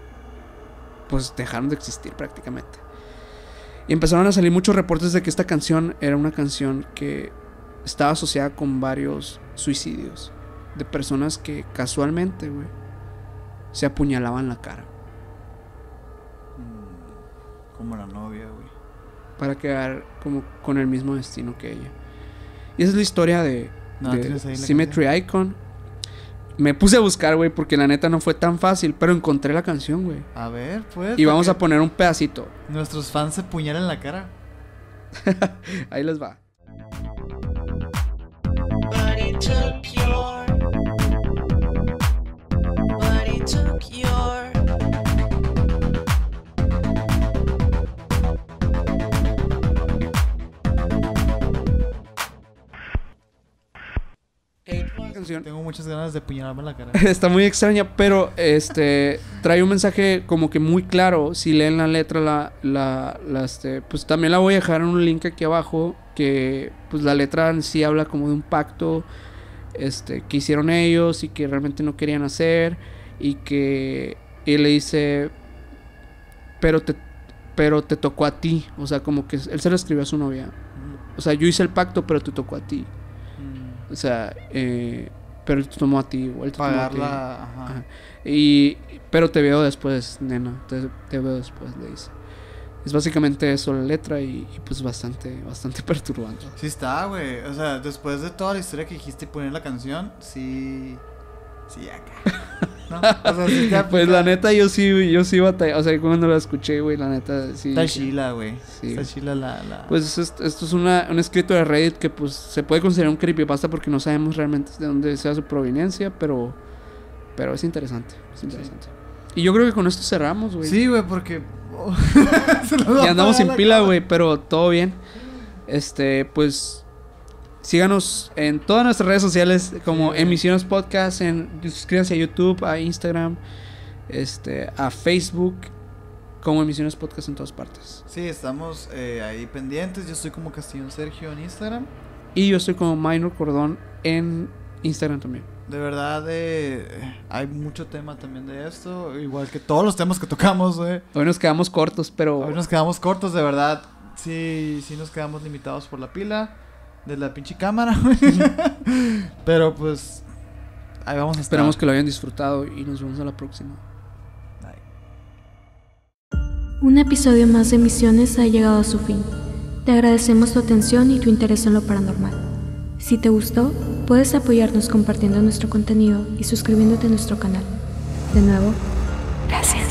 pues dejaron de existir prácticamente. Y empezaron a salir muchos reportes de que esta canción era una canción que estaba asociada con varios suicidios de personas que casualmente, güey, se apuñalaban la cara. Como la novia, güey. Para quedar como con el mismo destino que ella. Y esa es la historia de, no, de Symmetry Icon. Me puse a buscar, güey, porque la neta no fue tan fácil, pero encontré la canción, güey. A ver, pues. Y vamos a poner un pedacito. Nuestros fans se puñalan en la cara. Ahí les va. Tengo muchas ganas de puñalarme en la cara. Está muy extraña, pero este trae un mensaje como que muy claro. Si leen la letra, la, la, la este, pues también la voy a dejar en un link aquí abajo. Que pues la letra en sí habla como de un pacto este, que hicieron ellos y que realmente no querían hacer. Y que él le dice, pero te, pero te tocó a ti. O sea, como que él se lo escribió a su novia. O sea, yo hice el pacto, pero te tocó a ti. O sea, eh, pero él te tomó a ti, él te pagarla, tomó a ti. Ajá. Ajá. Y, pero te veo después, nena, te, te veo después, le dice. Es básicamente eso la letra y, y pues bastante, bastante perturbante. Sí está, güey, o sea, después de toda la historia que dijiste y poner la canción, sí, sí acá. ¿No? O sea, sí te pues la neta yo sí, yo sí batallé, o sea, cuando la escuché, güey, la neta sí. Está chila, güey. Sí. Está chila la, la... Pues esto, esto es una, un escrito de Reddit que pues se puede considerar un creepypasta porque no sabemos realmente de dónde sea su proveniencia, pero pero es interesante, es interesante. Sí. Y yo creo que con esto cerramos, güey. Sí, güey, porque y andamos sin pila, güey, pero todo bien. Este, pues síganos en todas nuestras redes sociales como Emisiones Podcast, en suscríbanse a YouTube, a Instagram, este, a Facebook como Emisiones Podcast en todas partes. Sí, estamos eh, ahí pendientes. Yo estoy como Castillón Sergio en Instagram. Y yo estoy como Mynor Cordón en Instagram también. De verdad, eh, hay mucho tema también de esto, igual que todos los temas que tocamos, güey. Hoy nos quedamos cortos, pero... Hoy nos quedamos cortos, de verdad. Sí, sí nos quedamos limitados por la pila de la pinche cámara, güey. Pero pues... ahí vamos a estar. Esperamos que lo hayan disfrutado y nos vemos a la próxima. Bye. Un episodio más de Emisiones ha llegado a su fin. Te agradecemos tu atención y tu interés en lo paranormal. Si te gustó, puedes apoyarnos compartiendo nuestro contenido y suscribiéndote a nuestro canal. De nuevo, gracias.